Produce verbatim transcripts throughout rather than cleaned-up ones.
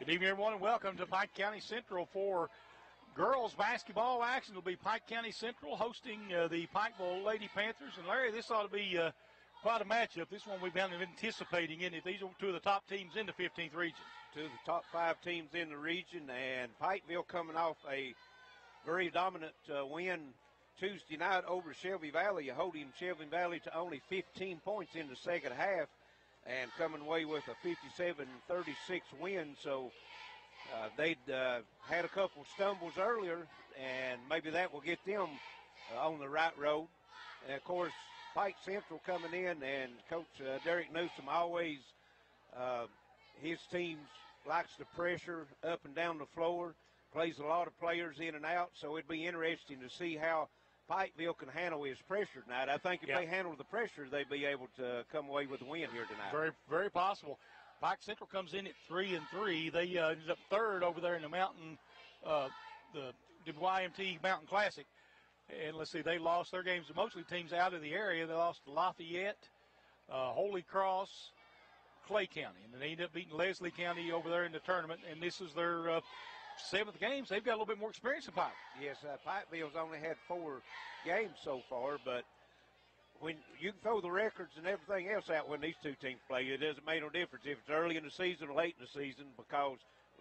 Good evening, everyone, and welcome to Pike County Central for girls basketball action. It'll be Pike County Central hosting uh, the Pikeville Lady Panthers. And, Larry, this ought to be uh, quite a matchup. This one we've been anticipating, isn't it? These are two of the top teams in the fifteenth region. Two of the top five teams in the region, and Pikeville coming off a very dominant uh, win Tuesday night over Shelby Valley, holding Shelby Valley to only fifteen points in the second half, and coming away with a fifty-seven thirty-six win. So uh, they'd uh, had a couple stumbles earlier, and maybe that will get them uh, on the right road. And, of course, Pike Central coming in, and Coach uh, Derek Newsome always, uh, his teams likes the pressure up and down the floor, plays a lot of players in and out, so it'd be interesting to see how Pikeville can handle his pressure tonight. I think if yep. they handle the pressure, they'd be able to come away with a win here tonight. Very, very possible. Pike Central comes in at three and three. They uh, ended up third over there in the mountain, uh, the Y M T Mountain Classic. And let's see, they lost their games to mostly teams out of the area. They lost to Lafayette, uh, Holy Cross, Clay County, and they ended up beating Leslie County over there in the tournament. And this is their Uh, seventh games. They've got a little bit more experience than Pike. Yes, uh, Pikeville's only had four games so far, but when you can throw the records and everything else out when these two teams play, it doesn't make no difference if it's early in the season or late in the season because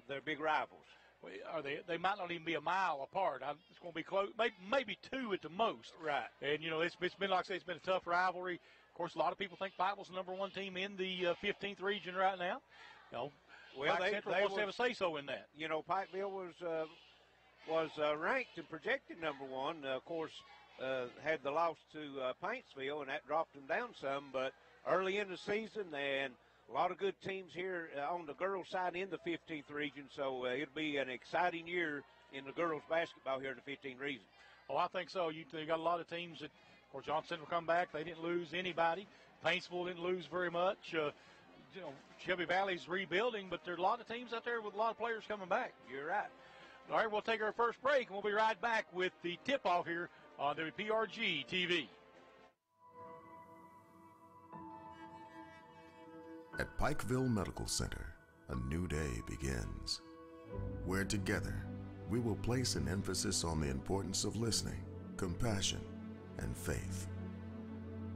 they're big rivals. Well, are they? They might not even be a mile apart. I'm, it's going to be close, maybe, maybe two at the most. Right. And you know, it's, it's been like I say, it's been a tough rivalry. Of course, a lot of people think Pikeville's the number one team in the uh, fifteenth region right now. You know. Well, Pike they, Central they wants was, to have a say-so in that. You know, Pikeville was uh, was uh, ranked and projected number one. Uh, of course, uh, had the loss to uh, Paintsville, and that dropped them down some. But early in the season, and a lot of good teams here uh, on the girls' side in the fifteenth region. So uh, it'll be an exciting year in the girls' basketball here in the fifteenth region. Oh, I think so. You, you got a lot of teams that, of course, Johnson will come back. They didn't lose anybody. Paintsville didn't lose very much. Uh, You know, Shelby Valley's rebuilding, but there are a lot of teams out there with a lot of players coming back. You're right. All right, we'll take our first break, and we'll be right back with the tip-off here on W P R G T V. At Pikeville Medical Center, a new day begins, where together we will place an emphasis on the importance of listening, compassion, and faith.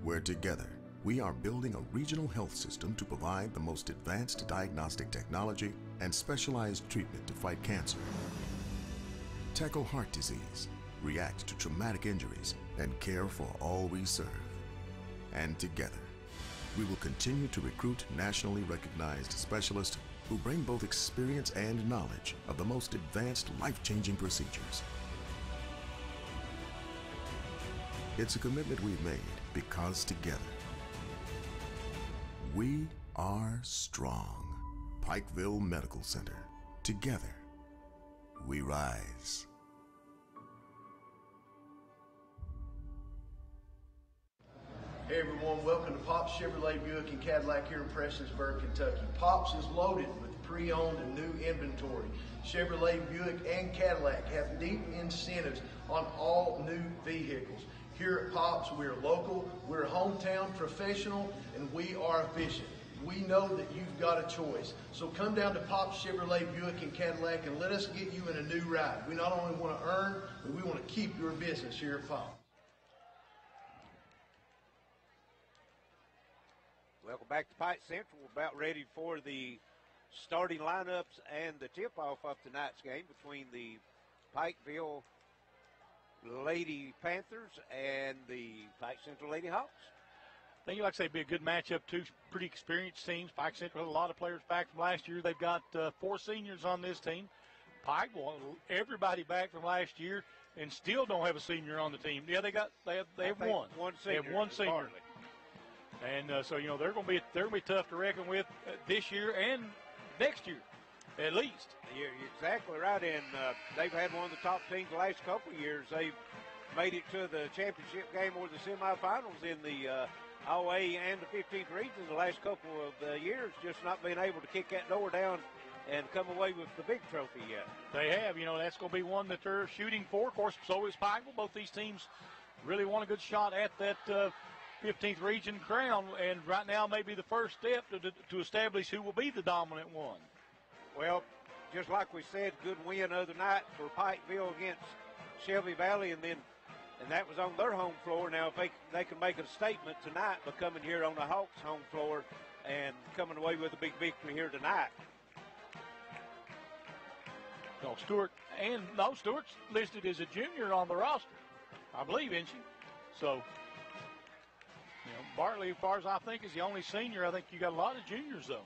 Where together we are building a regional health system to provide the most advanced diagnostic technology and specialized treatment to fight cancer, tackle heart disease, react to traumatic injuries, and care for all we serve. And together, we will continue to recruit nationally recognized specialists who bring both experience and knowledge of the most advanced life-changing procedures. It's a commitment we've made because together, we are strong. Pikeville Medical Center. Together, we rise. Hey everyone, welcome to Pops Chevrolet Buick and Cadillac here in Prestonsburg, Kentucky. Pops is loaded with pre-owned and new inventory. Chevrolet, Buick, and Cadillac have deep incentives on all new vehicles. Here at Pops, we're local, we're hometown professional, and we are efficient. We know that you've got a choice. So come down to Pops Chevrolet, Buick, and Cadillac and let us get you in a new ride. We not only want to earn, but we want to keep your business here at Pops. Welcome back to Pike Central. We're about ready for the starting lineups and the tip-off of tonight's game between the Pikeville Lady Panthers and the Pike Central Lady Hawks. I think, like I say, it'd be a good matchup. Two pretty experienced teams. Pike Central had a lot of players back from last year. They've got uh, four seniors on this team. Pike won everybody back from last year and still don't have a senior on the team. Yeah, they got they have they have one. one senior. They have one senior. Hardly. And uh, so you know they're going to be they're going to be tough to reckon with uh, this year and next year. At least. You're exactly right, and uh, they've had one of the top teams the last couple of years. They've made it to the championship game or the semifinals in the uh, O A and the fifteenth region the last couple of uh, years, just not being able to kick that door down and come away with the big trophy yet. They have. You know, that's going to be one that they're shooting for. Of course, so is Pikeville. Both these teams really want a good shot at that uh, fifteenth region crown, and right now may be the first step to, to establish who will be the dominant one. Well, just like we said, good win other night for Pikeville against Shelby Valley, and then and that was on their home floor. Now if they, they can make a statement tonight by coming here on the Hawks' home floor and coming away with a big victory here tonight. No, Stewart, and no, Stewart's listed as a junior on the roster, I believe, isn't she? So, you know, Bartley, as far as I think, is the only senior. I think you got a lot of juniors, though.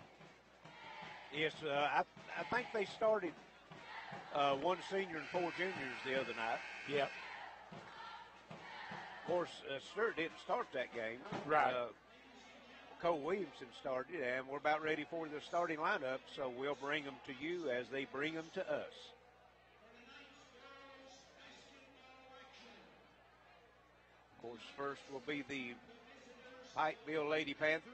Yes, uh, I, I think they started uh, one senior and four juniors the other night. Yep. Of course, uh, Stewart didn't start that game. Right. Uh, Cole Williamson started, and we're about ready for the starting lineup, so we'll bring them to you as they bring them to us. Of course, first will be the Pikeville Lady Panthers.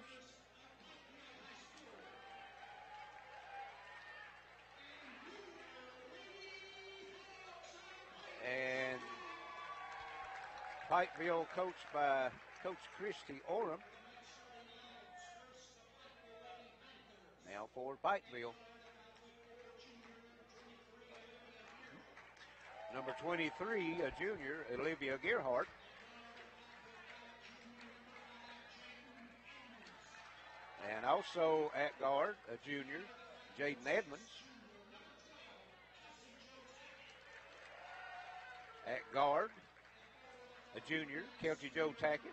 And Pikeville coached by Coach Christie Orem. Now for Pikeville, number twenty-three, a junior, Olivia Gearheart. And also at guard, a junior, Jaden Edmonds. At guard, a junior, Kelty Joe Tackett.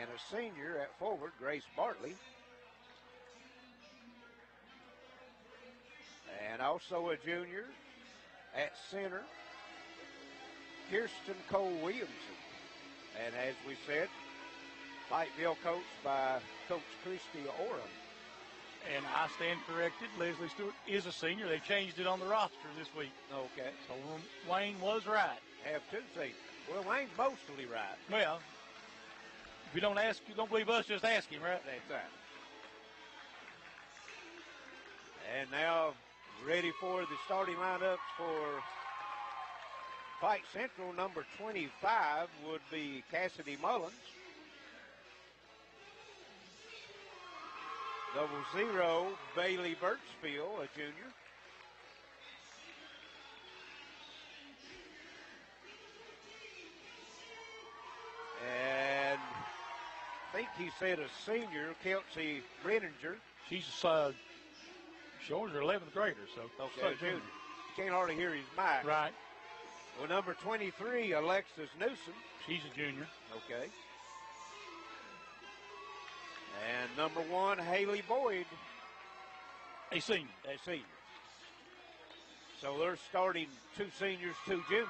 And a senior at forward, Grace Bartley. And also a junior at center, Kirsten Cole Williamson. And as we said, Pikeville coached by Coach Christie Orem. And I stand corrected, Leslie Stewart is a senior. They changed it on the roster this week. Okay. So Wayne was right. Have two seniors. Well, Wayne's mostly right. Well, if you don't ask, you don't believe us, just ask him, right? That's right. And now ready for the starting lineups for Pike Central. Number twenty-five would be Cassidy Mullins. Double zero, Bailey Birchfield, a junior. And I think he said a senior, Kelsey Brenninger. She's a uh, Shores are eleventh grader, so. Okay, junior. Can't hardly hear his mic. Right. Well, number twenty-three, Alexis Newsom. She's a junior. Okay. And number one, Haley Boyd. A senior. A senior. So they're starting two seniors, two juniors.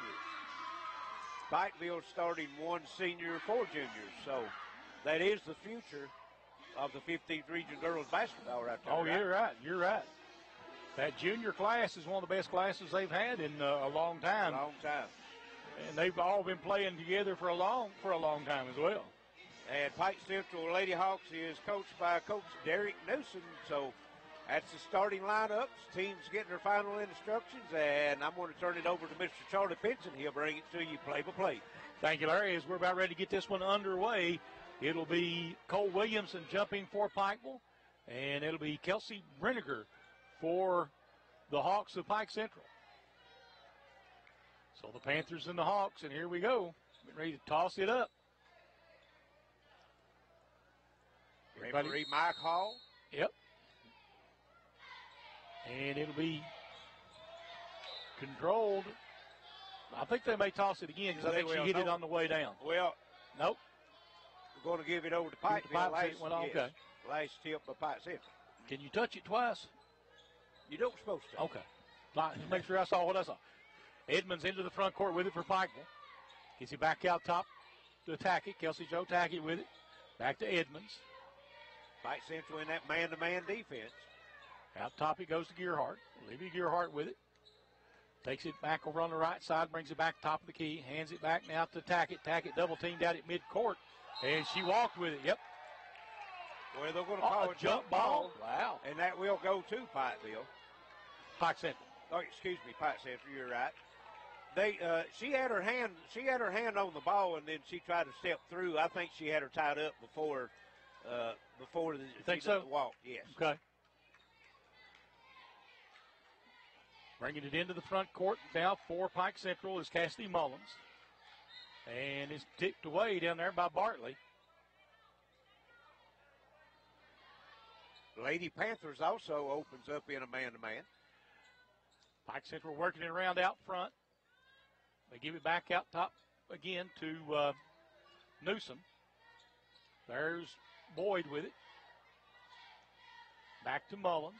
Pikeville starting one senior, four juniors. So that is the future of the fifteenth Region girls basketball right there. Oh, right? You're right. You're right. That junior class is one of the best classes they've had in uh, a long time. A long time. And they've all been playing together for a long for a long time as well. And Pike Central Lady Hawks is coached by Coach Derek Newsome. So that's the starting lineups. Teams getting their final instructions. And I'm going to turn it over to Mister Charlie Pinson. He'll bring it to you play by play. Thank you, Larry. As we're about ready to get this one underway, it'll be Cole Williamson jumping for Pikeville, and it'll be Kelsey Brenninger for the Hawks of Pike Central. So the Panthers and the Hawks, and here we go. Getting ready to toss it up. Everybody? Referee Mike Hall. Yep. And it'll be controlled. I think they may toss it again because I think she hit it on the way down. Well, nope. We're going to give it over to Pikeville. Last, yes, okay. Last tip by Pike Central. Can you touch it twice? You don't supposed to. Okay. Just make sure I saw what I saw. Edmonds into the front court with it for Pikeville. Gets it back out top to Tackett. Kelsey Joe Tackett with it. Back to Edmonds. Pike Central in that man-to-man defense. Out top it goes to Gearheart. Olivia Gearheart with it. Takes it back over on the right side. Brings it back top of the key. Hands it back now to Tackett. Tackett double-teamed out at mid-court. And she walked with it, yep. Well, they're going to call oh, a jump, jump ball. ball. Wow. And that will go to Pikeville. Pike Central. Oh, excuse me, Pike Central, you're right. They, uh, she had her hand, she had her hand on the ball, and then she tried to step through. I think she had her tied up before, uh, before the, you think so? The walk. Yes. Okay. Bringing it into the front court now for Pike Central is Cassidy Mullins. And it's tipped away down there by Bartley. Lady Panthers also opens up in a man-to-man. Pike Central working it around out front. They give it back out top again to uh, Newsome. There's Boyd with it. Back to Mullins.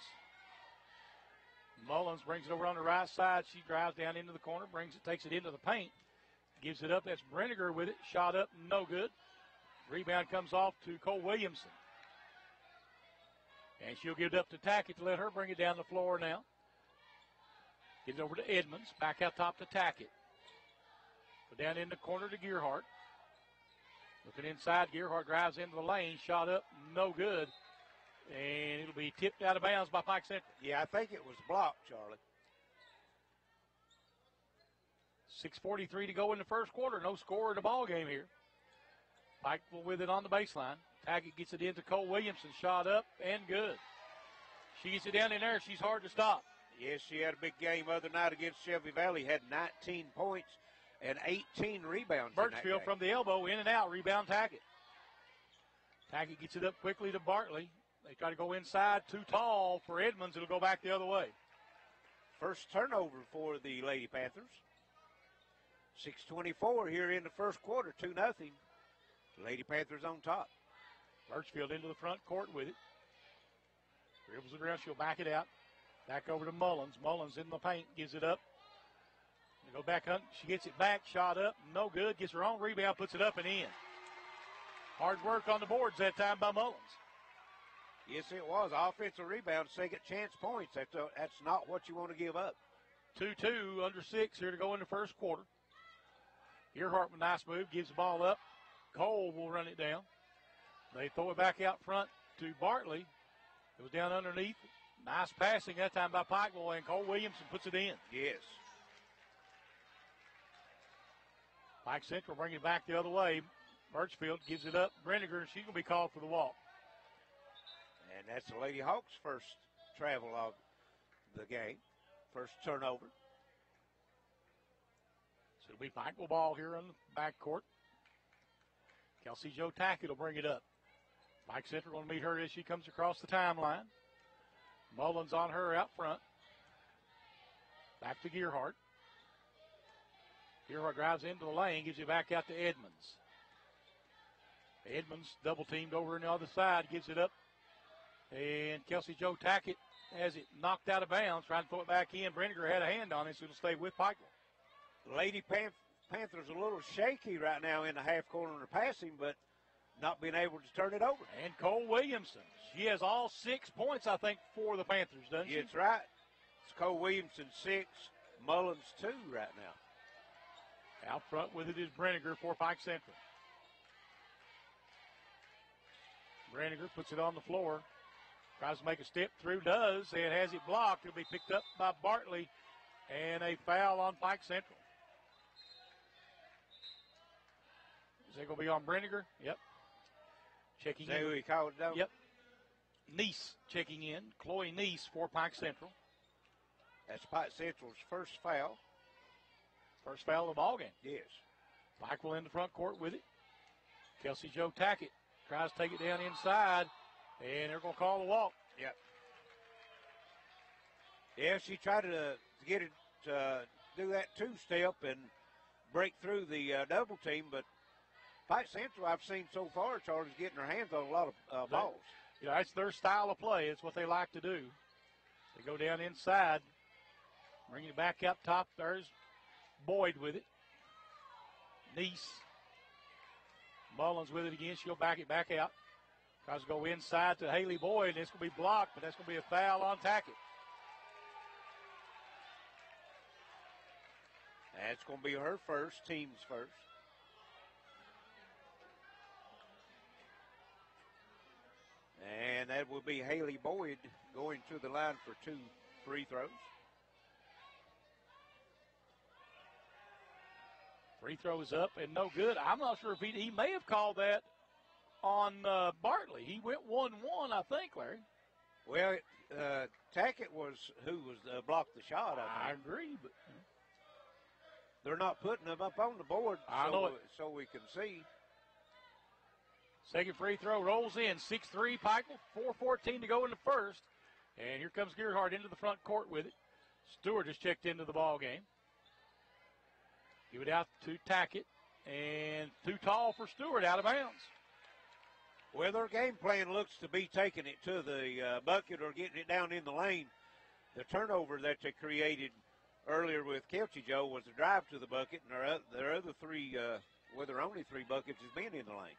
Mullins brings it over on the right side. She drives down into the corner, brings it, takes it into the paint. Gives it up. That's Brenniger with it. Shot up, no good. Rebound comes off to Cole Williamson. And she'll give it up to Tackett to let her bring it down the floor now. Get it over to Edmonds. Back out top to Tackett. But down in the corner to Gearheart. Looking inside, Gearheart drives into the lane. Shot up, no good. And it'll be tipped out of bounds by Pike Central. Yeah, I think it was blocked, Charlie. six forty-three to go in the first quarter. No score in the ball game here. Pikeville with it on the baseline. Tackett gets it into Cole Williamson. Shot up and good. She gets it down in there. She's hard to stop. Yes, she had a big game other night against Shelby Valley. Had nineteen points and eighteen rebounds. Birchfield from the elbow, in and out. Rebound Tackett. Tackett gets it up quickly to Bartley. They try to go inside. Too tall for Edmonds. It'll go back the other way. First turnover for the Lady Panthers. six twenty-four here in the first quarter, two nothing. Lady Panthers on top. Birchfield into the front court with it. Dribbles it around, she'll back it out. Back over to Mullins. Mullins in the paint, gives it up. They go back on, she gets it back, shot up, no good. Gets her own rebound, puts it up and in. Hard work on the boards that time by Mullins. Yes, it was. Offensive rebound, second chance points. That's, a, that's not what you want to give up. two two, under six here to go in the first quarter. Earhart with a nice move, gives the ball up. Cole will run it down. They throw it back out front to Bartley. It was down underneath. Nice passing that time by Pikeville, and Cole Williamson puts it in. Yes. Pike Central bring it back the other way. Birchfield gives it up. Brenniger, she's going to be called for the walk. And that's the Lady Hawks' first travel of the game, first turnover. So it'll be Pikeville ball here on the backcourt. Kelsey Jo Tackett will bring it up. Pike Central going to meet her as she comes across the timeline. Mullins on her out front. Back to Gearheart. Gearheart drives into the lane, gives it back out to Edmonds. Edmonds double-teamed over on the other side, gives it up. And Kelsey Jo Tackett has it knocked out of bounds, trying to throw it back in. Brenniger had a hand on it, so it'll stay with Pikeville. Lady Panth- Panthers a little shaky right now in the half corner and passing, but not being able to turn it over. And Cole Williamson, she has all six points, I think, for the Panthers, doesn't she? That's right. It's Cole Williamson six, Mullins two right now. Out front with it is Brenniger for Pike Central. Brenniger puts it on the floor, tries to make a step through, does, and has it blocked. It'll be picked up by Bartley. And a foul on Pike Central. Is that going to be on Brenniger? Yep. Checking in. Is that who he called down? Yep. Nice checking in. Chloe Nice for Pike Central. That's Pike Central's first foul. First foul of the ballgame. Yes. Pike will in the front court with it. Kelsey Jo Tackett tries to take it down inside, and they're going to call the walk. Yep. Yeah, she tried to... Uh, to get it to uh, do that two-step and break through the uh, double team, but Pike Central, I've seen so far, Charlie's getting her hands on a lot of uh, balls. You know, that's their style of play. It's what they like to do. They go down inside, bring it back up top. There's Boyd with it. Nice. Mullins with it again. She'll back it back out. Tries to go inside to Haley Boyd, and it's going to be blocked, but that's going to be a foul on Tackett. That's going to be her first, team's first. And that will be Haley Boyd going to the line for two free throws. Free throw is up and no good. I'm not sure if he, he may have called that on uh, Bartley. He went one one, I think, Larry. Well, uh, Tackett was who was uh, blocked the shot. I, I agree, but they're not putting them up on the board. I so, know it. So we can see. Second free throw rolls in, six three, Pikeville, four fourteen to go in the first. And here comes Gearheart into the front court with it. Stewart has checked into the ball game. Give it out to Tackett, and too tall for Stewart, out of bounds. Well, their game plan looks to be taking it to the uh, bucket or getting it down in the lane. The turnover that they created earlier with Kelce Joe was a drive to the bucket, and their, their other three, uh, well, their only three buckets has been in the lane.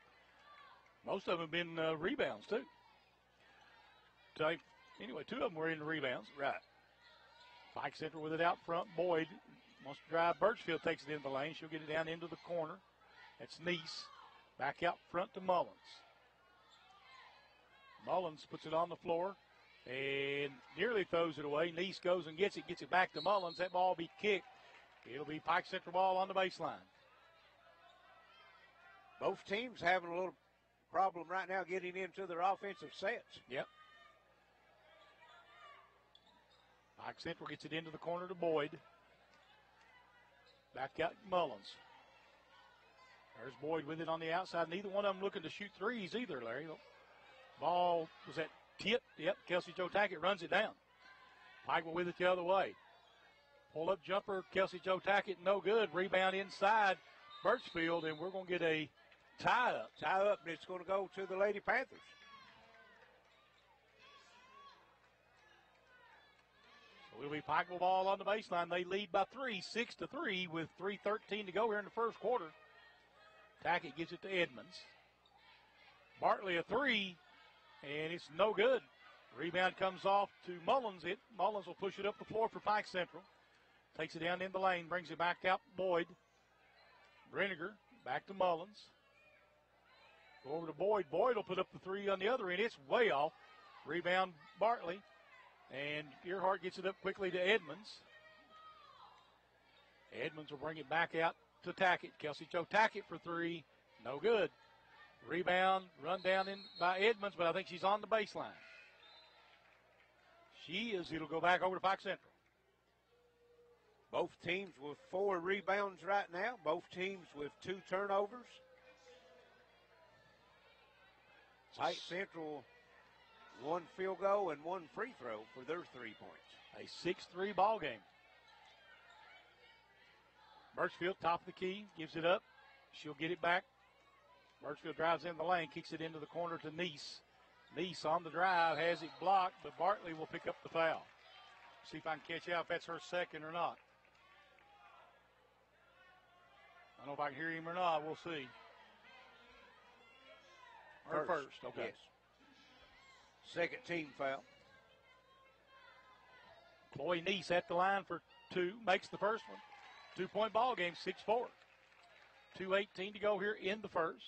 Most of them have been uh, rebounds, too. So, anyway, two of them were in the rebounds. Right. Pike Central with it out front. Boyd wants to drive. Birchfield takes it into the lane. She'll get it down into the corner. That's Neese. Back out front to Mullins. Mullins puts it on the floor and nearly throws it away. Neese goes and gets it. Gets it back to Mullins. That ball will be kicked. It'll be Pike Central ball on the baseline. Both teams having a little problem right now getting into their offensive sets. Yep. Pike Central gets it into the corner to Boyd. Back out Mullins. There's Boyd with it on the outside. Neither one of them looking to shoot threes either, Larry. Ball was that tip. Yep, Kelce Jo Tackett runs it down. Pikeville with it the other way. Pull up jumper, Kelce Jo Tackett, no good. Rebound inside Birchfield, and we're going to get a tie up. Tie up, and it's going to go to the Lady Panthers. So it'll be Pikeville ball on the baseline. They lead by three, six to three, with three thirteen to go here in the first quarter. Tackett gives it to Edmonds. Bartley a three, and it's no good. Rebound comes off to Mullins. It Mullins will push it up the floor for Pike Central. Takes it down in the lane, brings it back out Boyd. Breniger back to Mullins. Go over to Boyd. Boyd will put up the three on the other end. It's way off. Rebound Bartley. And Gearheart gets it up quickly to Edmonds. Edmonds will bring it back out to Tackett. Kelce Jo Tackett for three. No good. Rebound, run down in by Edmonds, but I think she's on the baseline. She is. It'll go back over to Pike Central. Both teams with four rebounds right now. Both teams with two turnovers. Pike Central, one field goal and one free throw for their three points. A six three ball game. Birchfield, top of the key, gives it up. She'll get it back. Birchfield drives in the lane, kicks it into the corner to Neese. Neese on the drive, has it blocked, but Bartley will pick up the foul. See if I can catch out if that's her second or not. I don't know if I can hear him or not. We'll see. Her first, first. Okay. Yes. Second team foul. Chloe Neese at the line for two, makes the first one. Two-point ball game, six four. two eighteen to go here in the first.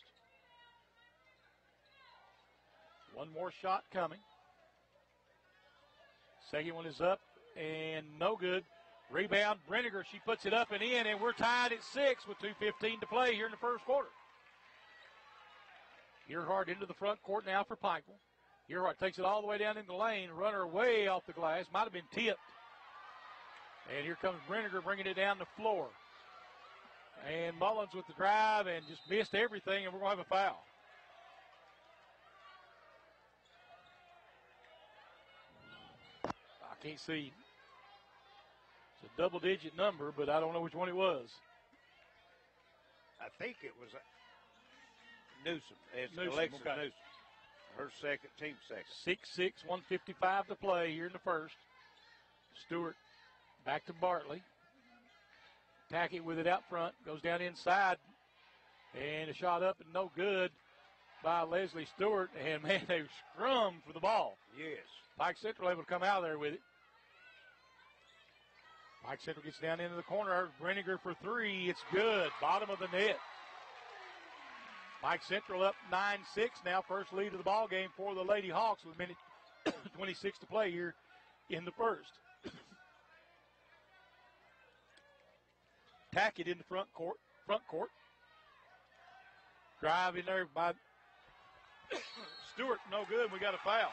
One more shot coming. Second one is up and no good. Rebound, Breniger, she puts it up and in, and we're tied at six with two fifteen to play here in the first quarter. Gearheart into the front court now for Pikeville. Gearheart takes it all the way down in the lane. Runner way off the glass. Might have been tipped. And here comes Breniger bringing it down the floor. And Mullins with the drive and just missed everything, and we're going to have a foul. I can't see. It's a double-digit number, but I don't know which one it was. I think it was Newsome. It's Newsome, Alexis okay. Newsome. Her second, team second. six six, one fifty-five to play here in the first. Stewart back to Bartley. Tackett with it out front. Goes down inside. And a shot up and no good by Leslie Stewart. And, man, they scrummed for the ball. Yes. Pike Central able to come out of there with it. Pike Central gets down into the corner. Breniger for three. It's good. Bottom of the net. Pike Central up nine six now. First lead of the ball game for the Lady Hawks with a minute twenty-six to play here in the first. Tackett in the front court. Front court. Drive in there by Stewart. No good. We got a foul.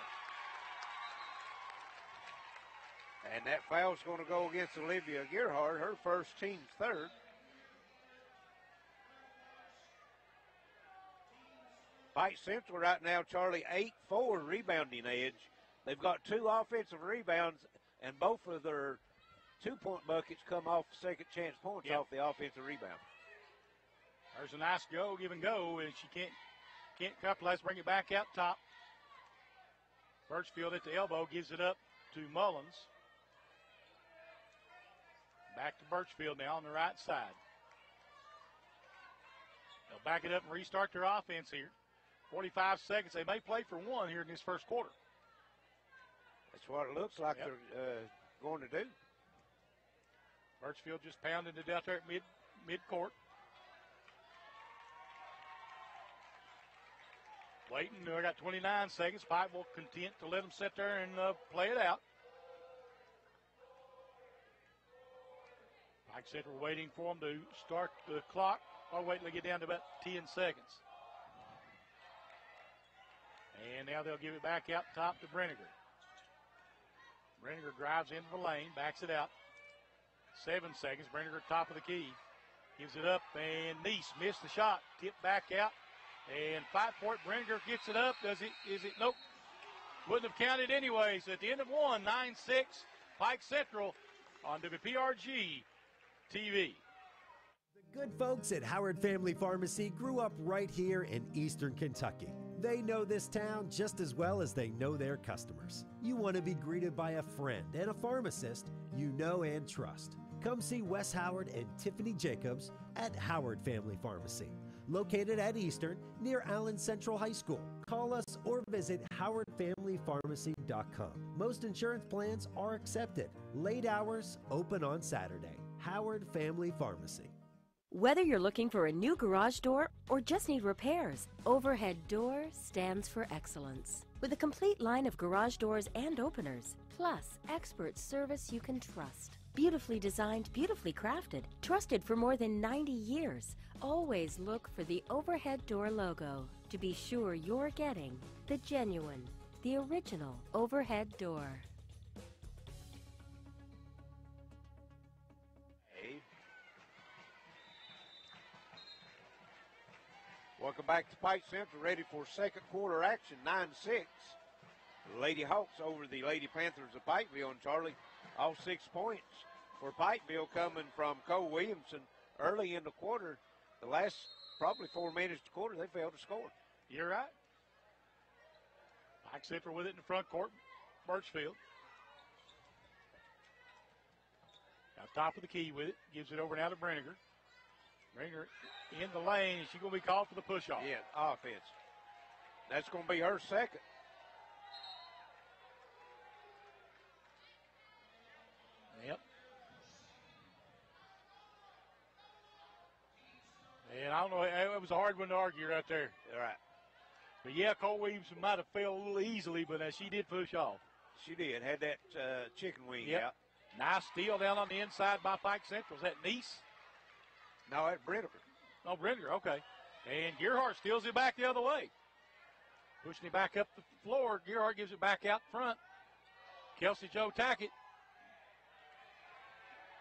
And that foul's going to go against Olivia Gearhart, her first, team third. Pike Central right now, Charlie, eight four rebounding edge. They've got two offensive rebounds, and both of their two-point buckets come off second chance points yep. off the offensive rebound. There's a nice go, give and go, and she can't can't couple. Let's bring it back out top. Birchfield at the elbow gives it up to Mullins. Back to Birchfield now on the right side. They'll back it up and restart their offense here. forty-five seconds. They may play for one here in this first quarter. That's what it looks like yep. they're uh, going to do. Birchfield just pounded to death there at mid mid-court. Waiting, I got twenty-nine seconds. Pike will content to let them sit there and uh, play it out. Pike said we're waiting for them to start the clock, or wait till they get down to about ten seconds. And now they'll give it back out top to Brenniger. Brenniger drives into the lane, backs it out. Seven seconds, Brenniger top of the key. Gives it up, and Neese missed the shot. Tipped back out. And fight for it. Brenniger gets it up. Does it? Is it? Nope. Wouldn't have counted anyways. At the end of one, nine six, Pike Central on W P R G T V. The good folks at Howard Family Pharmacy grew up right here in Eastern Kentucky. They know this town just as well as they know their customers. You want to be greeted by a friend and a pharmacist you know and trust. Come see Wes Howard and Tiffany Jacobs at Howard Family Pharmacy, located at Eastern near Allen Central High School. Call us or visit howard family pharmacy dot com. Most insurance plans are accepted. Late hours, open on Saturday. Howard Family Pharmacy. Whether you're looking for a new garage door or just need repairs, Overhead Door stands for excellence. With a complete line of garage doors and openers, plus expert service you can trust. Beautifully designed, beautifully crafted, trusted for more than ninety years. Always look for the Overhead Door logo to be sure you're getting the genuine, the original Overhead Door. Hey. Welcome back to Pike Central, ready for second quarter action, nine six. Lady Hawks over the Lady Panthers of Pikeville, and Charlie, all six points for Pikeville coming from Cole Williamson early in the quarter. The last probably four minutes of the quarter, they failed to score. You're right. Pike Central with it in the front court, Birchfield. Now top of the key with it, gives it over now to Brenniger. Brenniger in the lane, and she's going to be called for the push-off. Yeah, offense. That's going to be her second. Yep. And I don't know, it was a hard one to argue right there. All right. But yeah, Cole Williams might have fell a little easily, but uh, she did push off. She did, had that uh, chicken wing yep. out. Nice steal down on the inside by Pike Central. Is that Nice? No, that's Brenniger. Oh, Brenniger, okay. And Gearheart steals it back the other way. Pushing it back up the floor. Gearheart gives it back out front. Kelsey Joe Tackett.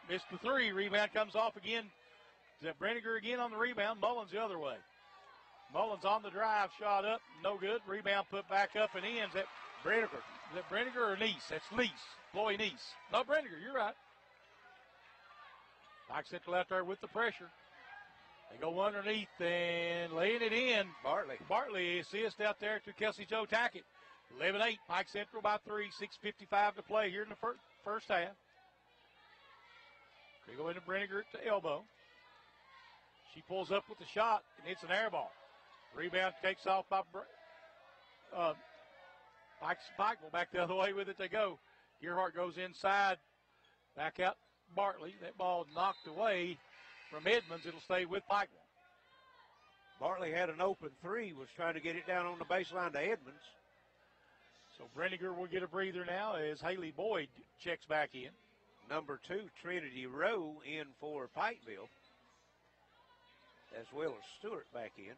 Missed the three. Rebound comes off again. Is that Brenniger again on the rebound? Mullins the other way. Mullins on the drive. Shot up. No good. Rebound put back up and in. Is that Brenniger? Is that Brenniger or Nice? That's Nice. Chloe Nice. No, Brenniger. You're right. Pike Central out there with the pressure. They go underneath and laying it in. Bartley. Bartley assists out there to Kelsey Joe Tackett. eleven eight. Pike Central by three. six fifty-five to play here in the first first half. They go into Brenniger at the elbow. She pulls up with the shot and hits an air ball. Rebound takes off by uh, Pike. Pike will back the other way with it. They go. Gearheart goes inside. Back out Bartley. That ball knocked away from Edmonds. It'll stay with Pike. Bartley had an open three. Was trying to get it down on the baseline to Edmonds. So Brenniger will get a breather now as Haley Boyd checks back in. Number two, Trinity Rowe in for Pikeville, as well as Stewart back in.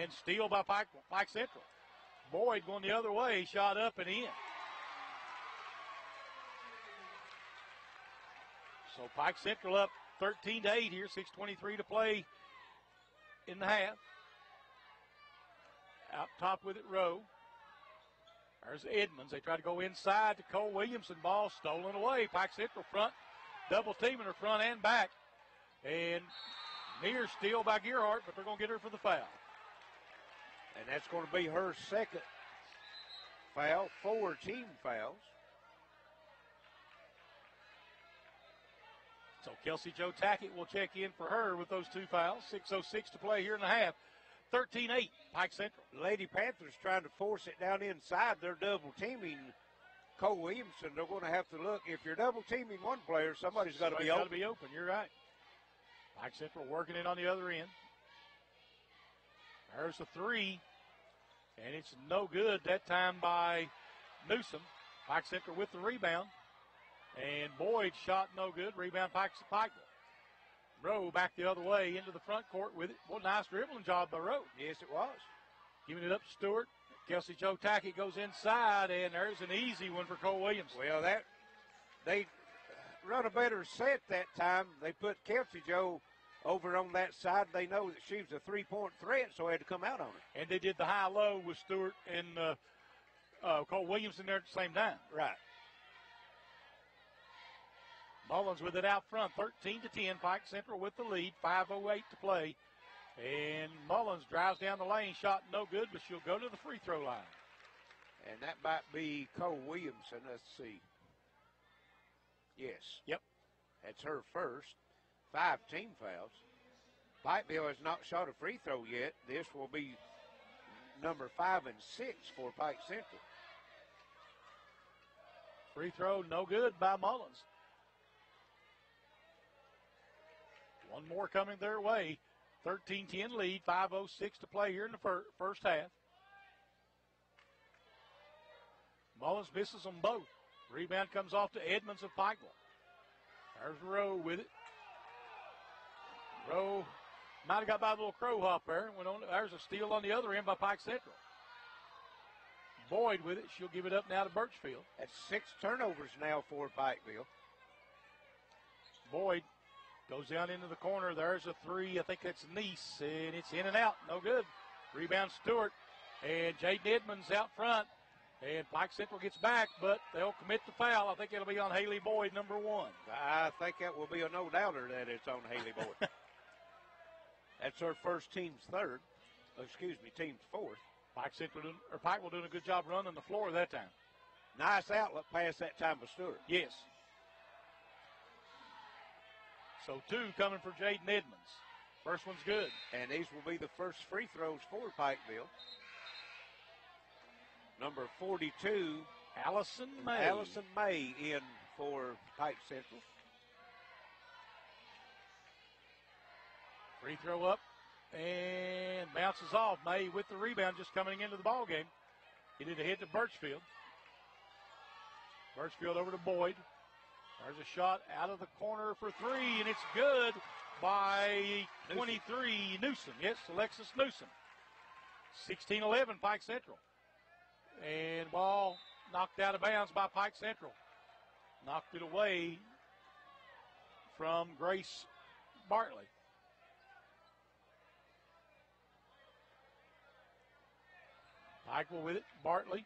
And steal by Pike, Pike Central. Boyd going the other way, shot up and in. So Pike Central up thirteen to eight here, six twenty-three to play in the half. Out top with it, Rowe. There's Edmonds. They try to go inside to Cole Williamson. Ball stolen away. Pike Central front, double teaming her front and back. And near steal by Gearheart, but they're going to get her for the foul. And that's going to be her second foul, four team fouls. So Kelsey Jo Tackett will check in for her with those two fouls. six oh six to play here in the half. thirteen eight, Pike Central. Lady Panthers trying to force it down inside. They're double teaming Cole Williamson. They're going to have to look. If you're double teaming one player, somebody's got to be open. Got to be open. You're right. Pike Central working it on the other end. There's a three, and it's no good that time by Newsome. Pike Central with the rebound, and Boyd shot no good. Rebound Pike's to Pikeville. Rowe back the other way into the front court with it. What a nice dribbling job by Rowe. Yes, it was. Giving it up to Stewart. Kelsey Jo Tackett goes inside, and there's an easy one for Cole Williams. Well, that they run a better set that time. They put Kelsey Jo over on that side. They know that she was a three-point threat, so they had to come out on her. And they did the high-low with Stewart and uh, uh, Cole Williams in there at the same time. Right. Mullins with it out front, thirteen to ten. Pike Central with the lead, five oh eight to play. And Mullins drives down the lane, shot no good, but she'll go to the free throw line. And that might be Cole Williamson. Let's see. Yes. Yep. That's her first. Five team fouls. Pikeville has not shot a free throw yet. This will be number five and six for Pike Central. Free throw no good by Mullins. One more coming their way. thirteen ten lead, five oh six to play here in the fir first half. Mullins misses them both. Rebound comes off to Edmonds of Pikeville. There's Rowe with it. Rowe might have got by a little crow hop there. Went on. There's a steal on the other end by Pike Central. Boyd with it. She'll give it up now to Birchfield. That's six turnovers now for Pikeville. Boyd goes down into the corner. There's a three. I think that's Nice, and it's in and out. No good. Rebound Stewart, and Jaden Edmonds out front. And Pike Central gets back, but they'll commit the foul. I think it'll be on Haley Boyd, number one. I think that will be a no-doubter that it's on Haley Boyd. That's her first, team's third. Excuse me, team's fourth. Pike Central doing, or Pike will doing a good job running the floor that time. Nice outlet pass that time by Stewart. Yes. So two coming for Jaden Edmonds. First one's good. And these will be the first free throws for Pikeville. Number forty-two, Allison May. Allison May in for Pike Central. Free throw up and bounces off. May with the rebound just coming into the ball game. He did a hit to Birchfield. Birchfield over to Boyd. There's a shot out of the corner for three, and it's good by Newsome. twenty-three, Newsome. Yes, Alexis Newsome. sixteen eleven, Pike Central. And ball knocked out of bounds by Pike Central. Knocked it away from Grace Bartley. Pikeville with it. Bartley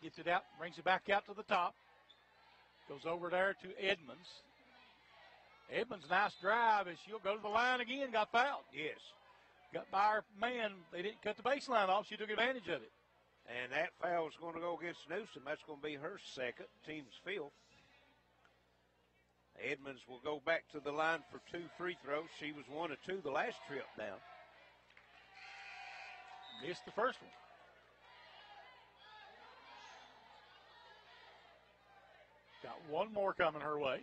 gets it out, brings it back out to the top. Goes over there to Edmonds. Edmonds, nice drive, and she'll go to the line again. Got fouled. Yes. Got by her man. They didn't cut the baseline off. She took advantage of it. And that foul is going to go against Newsome. That's going to be her second, team's fifth. Edmonds will go back to the line for two free throws. She was one of two the last trip down. Missed the first one. Got one more coming her way.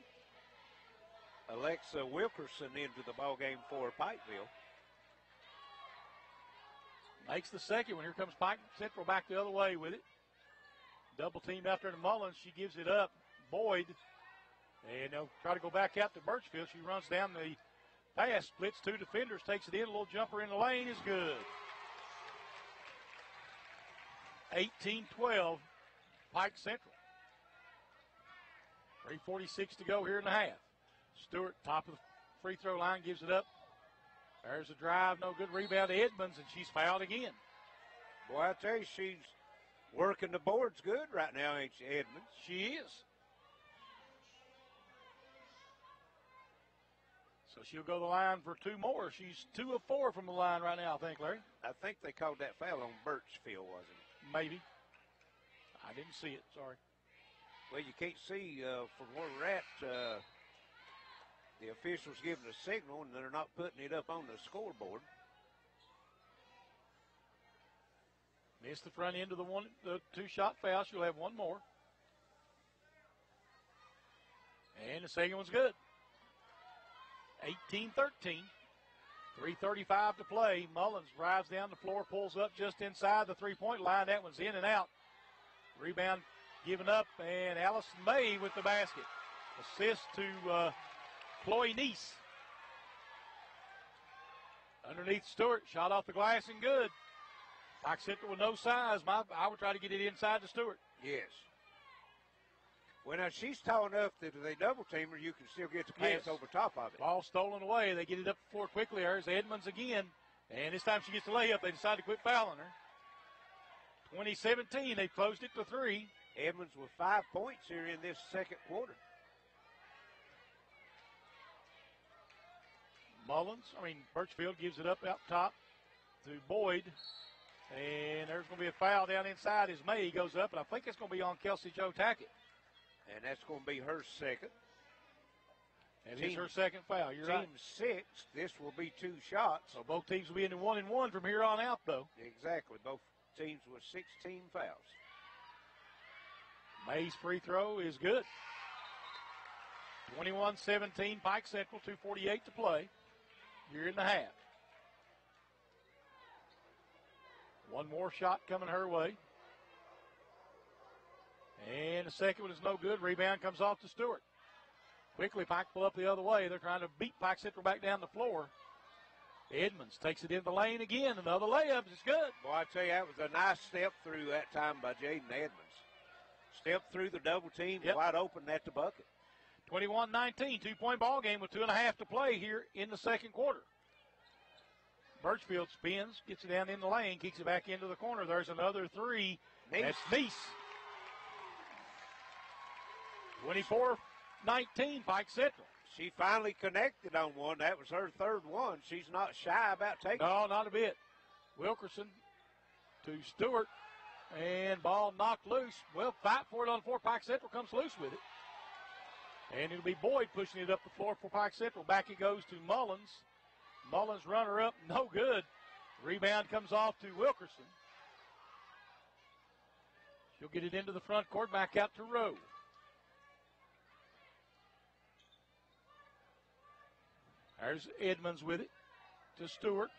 Alexa Wilkerson into the ballgame for Pikeville. Makes the second one. Here comes Pike Central back the other way with it. Double teamed out there to Mullins. She gives it up. Boyd. And they'll try to go back out to Birchfield. She runs down the pass, splits two defenders, takes it in. A little jumper in the lane is good. eighteen twelve, Pike Central. three forty-six to go here in the half. Stewart, top of the free throw line, gives it up. There's a drive, no good. Rebound to Edmonds, and she's fouled again. Boy, I tell you, she's working the boards good right now, ain't she, Edmonds? She is. So she'll go to the line for two more. She's two of four from the line right now, I think, Larry. I think they called that foul on Birchfield, wasn't it? Maybe. I didn't see it, sorry. Well, you can't see uh, from where we're at. Uh, the officials giving a signal, and they're not putting it up on the scoreboard. Missed the front end of the one, the two-shot foul. She'll have one more. And the second one's good. eighteen thirteen. three thirty-five to play. Mullins drives down the floor, pulls up just inside the three-point line. That one's in and out. Rebound given up, and Allison May with the basket. Assist to uh, Chloe Neese. Underneath Stewart, shot off the glass and good. Pike Central with no size. My, I would try to get it inside to Stewart. Yes. Well, now she's tall enough that if they double team her, you can still get the pass yes. over top of it. Ball stolen away. They get it up the floor quickly. There's Edmonds again. And this time she gets the layup. They decide to quit fouling her. twenty seventeen, they closed it to three. Edmonds with five points here in this second quarter. Mullins, I mean, Birchfield gives it up out top to Boyd. And there's going to be a foul down inside as May goes up, and I think it's going to be on Kelsey Jo Tackett. And that's going to be her second. And it's her second foul. You're right. Team six, this will be two shots. So both teams will be in the one and one from here on out, though. Exactly. Both teams with sixteen fouls. May's free throw is good. twenty-one seventeen, Pike Central, two forty-eight to play. You're in the half. One more shot coming her way. And the second one is no good. Rebound comes off to Stewart. Quickly, Pike pull up the other way. They're trying to beat Pike Central back down the floor. Edmonds takes it in the lane again. Another layup. It's good. Boy, I tell you, that was a nice step through that time by Jaden Edmonds. Step through the double team, yep. wide open at the bucket. twenty-one nineteen, two-point ball game with two and a half to play here in the second quarter. Birchfield spins, gets it down in the lane, kicks it back into the corner. There's another three. Nice. That's Neese. twenty-four nineteen, Pike Central. She finally connected on one. That was her third one. She's not shy about taking no, it. No, not a bit. Wilkerson to Stewart, and ball knocked loose. Well, fight for it on the floor. Pike Central comes loose with it. And it'll be Boyd pushing it up the floor for Pike Central. Back it goes to Mullins. Mullins runner up, no good. Rebound comes off to Wilkerson. She'll get it into the front court, back out to Rowe. There's Edmonds with it to Stewart.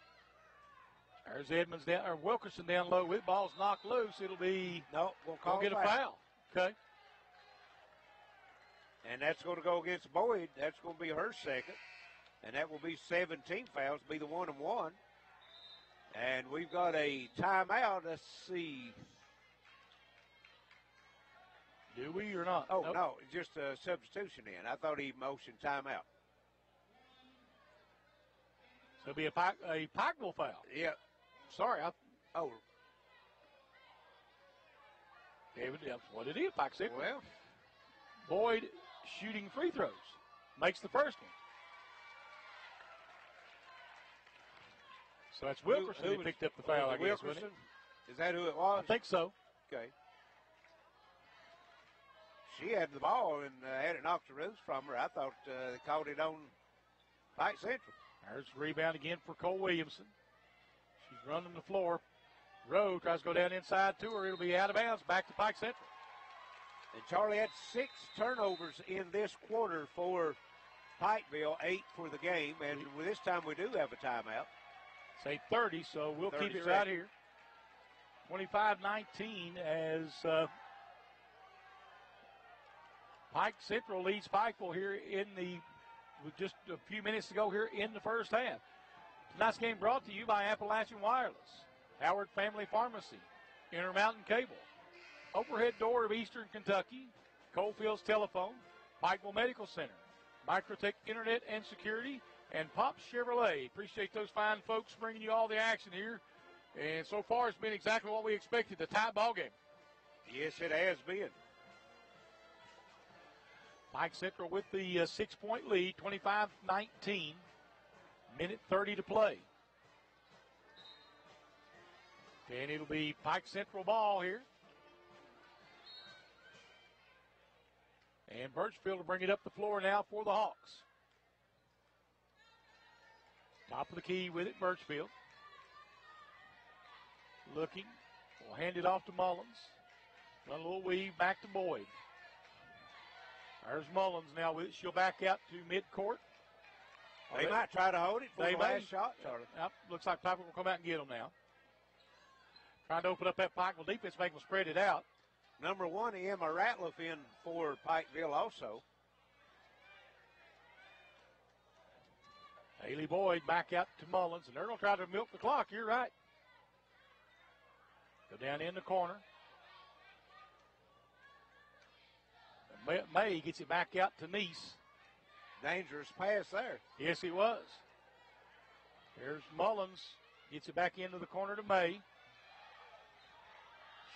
There's Edmonds down, or Wilkerson down low with it. Ball's knocked loose. It'll be no, we'll call get a foul. Okay. And that's going to go against Boyd. That's going to be her second. And that will be seventeen fouls, be the one and one. And we've got a timeout. Let's see. Do we or not? Oh, nope. No, just a substitution in. I thought he motioned timeout. So it'll be a, a Pikeville foul. Yeah. Sorry. I, oh. That's what it is, Pike Central. Well. Boyd shooting free throws. Makes the first one. So that's Wilkerson who, who, who picked up the foul, I guess, wasn't it? Is that who it was? I think so. Okay. She had the ball and uh, had it knocked the roofs from her. I thought uh, they called it on Pike Central. There's the rebound again for Cole Williamson. She's running the floor. Rowe tries to go down inside to her. It'll be out of bounds, back to Pike Central. And Charlie had six turnovers in this quarter for Pikeville, eight for the game. And this time we do have a timeout. Say thirty, so we'll keep it right here. twenty-five nineteen as uh, Pike Central leads Pikeville here in the, with just a few minutes to go here in the first half. Tonight's game brought to you by Appalachian Wireless, Howard Family Pharmacy, Intermountain Cable, Overhead Door of Eastern Kentucky, Coalfields Telephone, Pikeville Medical Center, Microtech Internet and Security, and Pops Chevrolet. Appreciate those fine folks bringing you all the action here. And so far, it's been exactly what we expected, a tie ball game. Yes, it has been. Pike Central with the uh, six-point lead, twenty-five nineteen, minute thirty to play. And it'll be Pike Central ball here. And Birchfield will bring it up the floor now for the Hawks. Top of the key with it, Birchfield. Looking, we'll hand it off to Mullins. Run a little weave back to Boyd. There's Mullins now with it. She'll back out to midcourt. They, they might try to hold it for the last shot, Charlie. Yep, looks like Pikeville will come out and get them now. Trying to open up that Pikeville defense, make them spread it out. Number one, Emma Ratliff in for Pikeville also. Haley Boyd back out to Mullins, and they're going to try to milk the clock. You're right. Go down in the corner. May gets it back out to Nice. Dangerous pass there. Yes, it was. There's Mullins. Gets it back into the corner to May.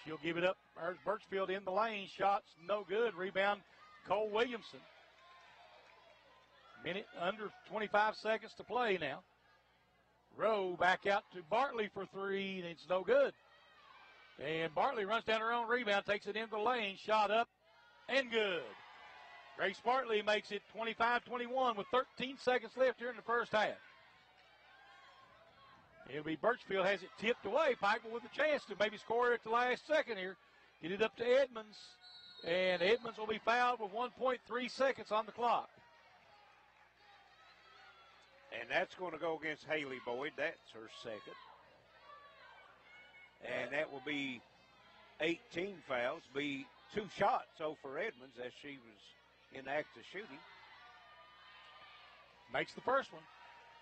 She'll give it up. There's Birchfield in the lane. Shots no good. Rebound, Cole Williamson. Minute under twenty-five seconds to play now. Rowe back out to Bartley for three, and it's no good. And Bartley runs down her own rebound, takes it into the lane. Shot up. And good. Grace Bartley makes it twenty-five twenty-one with thirteen seconds left here in the first half. It'll be Birchfield has it tipped away. Pikeville with a chance to maybe score at the last second here. Get it up to Edmonds. And Edmonds will be fouled with one point three seconds on the clock. And that's going to go against Haley Boyd. That's her second. And that will be eighteen fouls. Be two shots over Edmonds as she was in the act of shooting. Makes the first one.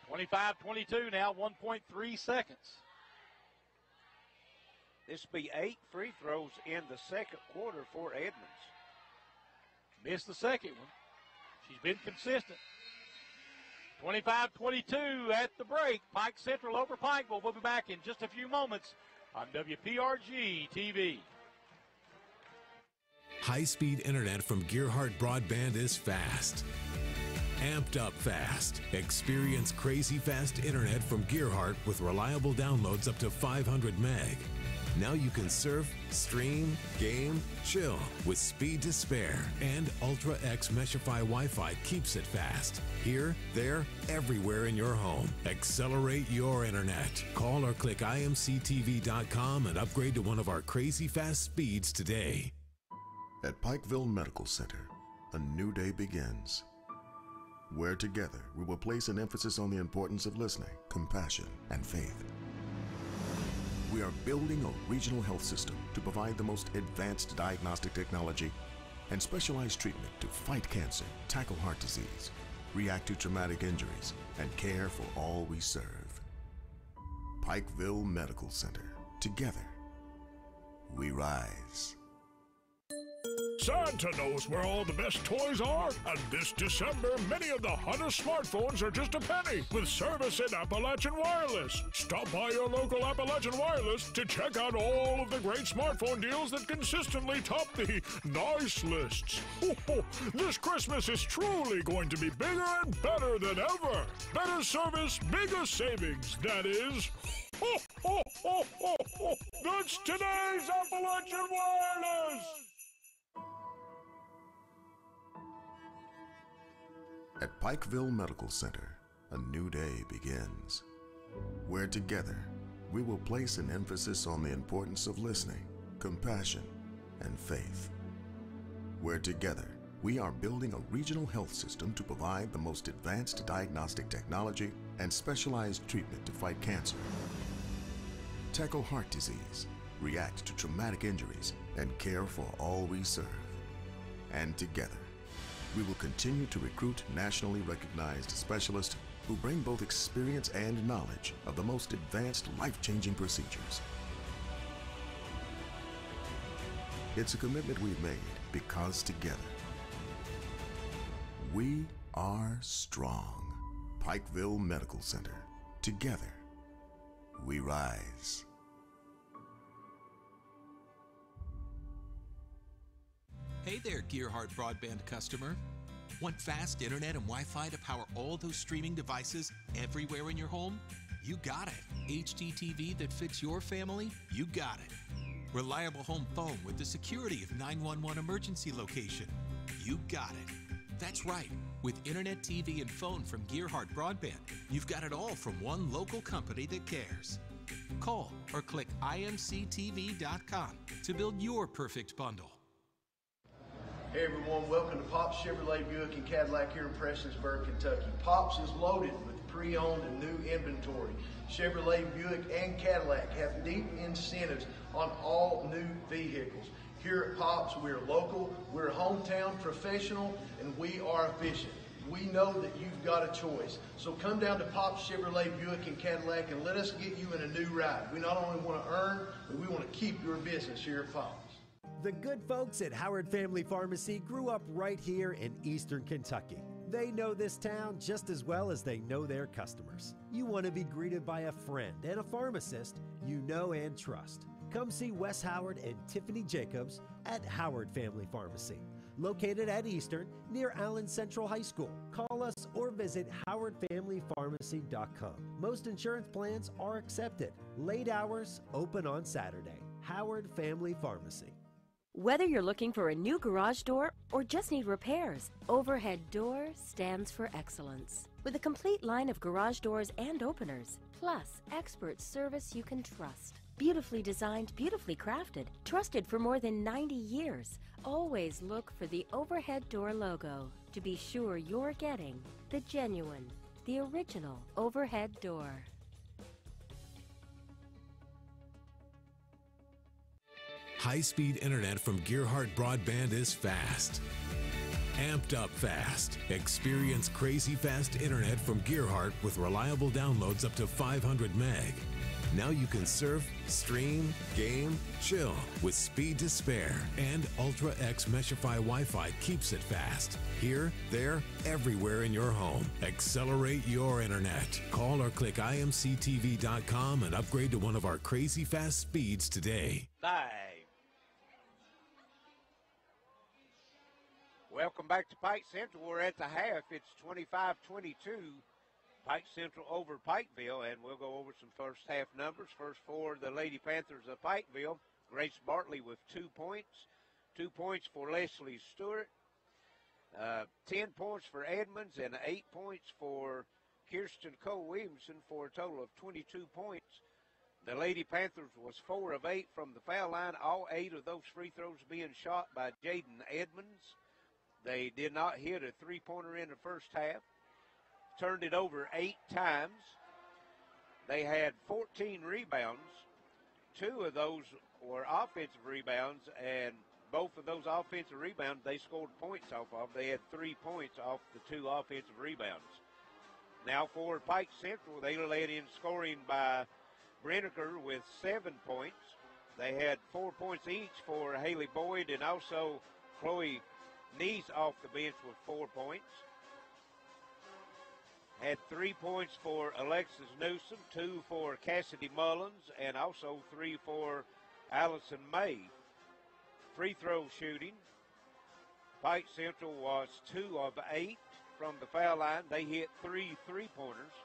twenty-five twenty-two now, one point three seconds. This will be eight free throws in the second quarter for Edmonds. Missed the second one. She's been consistent. twenty-five twenty-two at the break. Pike Central over Pikeville. We'll be back in just a few moments on W P R G T V. High-speed internet from Gearheart Broadband is fast. Amped up fast. Experience crazy fast internet from Gearheart with reliable downloads up to five hundred meg. Now you can surf, stream, game, chill with speed to spare. And Ultra X Meshify Wi-Fi keeps it fast. Here, there, everywhere in your home. Accelerate your internet. Call or click I M C T V dot com and upgrade to one of our crazy fast speeds today. At Pikeville Medical Center, a new day begins, where together we will place an emphasis on the importance of listening, compassion, and faith. We are building a regional health system to provide the most advanced diagnostic technology and specialized treatment to fight cancer, tackle heart disease, react to traumatic injuries, and care for all we serve. Pikeville Medical Center. Together, we rise. Santa knows where all the best toys are, and this December, many of the hottest smartphones are just a penny with service at Appalachian Wireless. Stop by your local Appalachian Wireless to check out all of the great smartphone deals that consistently top the nice lists. Oh, oh, this Christmas is truly going to be bigger and better than ever. Better service, bigger savings, that is. Oh, oh, oh, oh, oh. That's today's Appalachian Wireless! At Pikeville Medical Center, a new day begins, where together we will place an emphasis on the importance of listening, compassion, and faith. Where together we are building a regional health system to provide the most advanced diagnostic technology and specialized treatment to fight cancer, tackle heart disease, react to traumatic injuries, and care for all we serve. And together, we will continue to recruit nationally recognized specialists who bring both experience and knowledge of the most advanced life-changing procedures. It's a commitment we've made because together, we are strong. Pikeville Medical Center. Together, we rise. Hey there, Gearheart Broadband customer. Want fast internet and Wi-Fi to power all those streaming devices everywhere in your home? You got it. H D T V that fits your family? You got it. Reliable home phone with the security of nine one one emergency location? You got it. That's right. With internet, T V, and phone from Gearheart Broadband, you've got it all from one local company that cares. Call or click I M C T V dot com to build your perfect bundle. Hey everyone, welcome to Pops Chevrolet, Buick, and Cadillac here in Prestonsburg, Kentucky. Pops is loaded with pre-owned and new inventory. Chevrolet, Buick, and Cadillac have deep incentives on all new vehicles. Here at Pops, we're local, we're hometown professional, and we are efficient. We know that you've got a choice. So come down to Pops Chevrolet, Buick, and Cadillac and let us get you in a new ride. We not only want to earn, but we want to keep your business here at Pops. The good folks at Howard Family Pharmacy grew up right here in Eastern Kentucky. They know this town just as well as they know their customers. You want to be greeted by a friend and a pharmacist you know and trust. Come see Wes Howard and Tiffany Jacobs at Howard Family Pharmacy, located at Eastern near Allen Central High School. Call us or visit howard family pharmacy dot com. Most insurance plans are accepted. Late hours, open on Saturday. Howard Family Pharmacy. Whether you're looking for a new garage door or just need repairs, Overhead Door stands for excellence. With a complete line of garage doors and openers, plus expert service you can trust. Beautifully designed, beautifully crafted, trusted for more than ninety years. Always look for the Overhead Door logo to be sure you're getting the genuine, the original Overhead Door. High-speed internet from Gearheart Broadband is fast. Amped up fast. Experience crazy fast internet from Gearheart with reliable downloads up to five hundred meg. Now you can surf, stream, game, chill with speed to spare. And Ultra X Meshify Wi-Fi keeps it fast. Here, there, everywhere in your home. Accelerate your internet. Call or click I M C T V dot com and upgrade to one of our crazy fast speeds today. Bye. Welcome back to Pike Central. We're at the half. It's twenty-five twenty-two. Pike Central over Pikeville, and we'll go over some first half numbers. First for the Lady Panthers of Pikeville, Grace Bartley with two points. Two points for Leslie Stewart. Uh, ten points for Edmonds and eight points for Kirsten Cole-Williamson for a total of twenty-two points. The Lady Panthers was four of eight from the foul line, all eight of those free throws being shot by Jaden Edmonds. They did not hit a three-pointer in the first half. Turned it over eight times. They had fourteen rebounds. Two of those were offensive rebounds, and both of those offensive rebounds they scored points off of. They had three points off the two offensive rebounds. Now for Pike Central, they led in scoring by Brenneker with seven points. They had four points each for Haley Boyd and also Chloe Neese off the bench with four points. Had three points for Alexis Newsom, two for Cassidy Mullins, and also three for Allison May. Free throw shooting. Pike Central was two of eight from the foul line. They hit three three-pointers.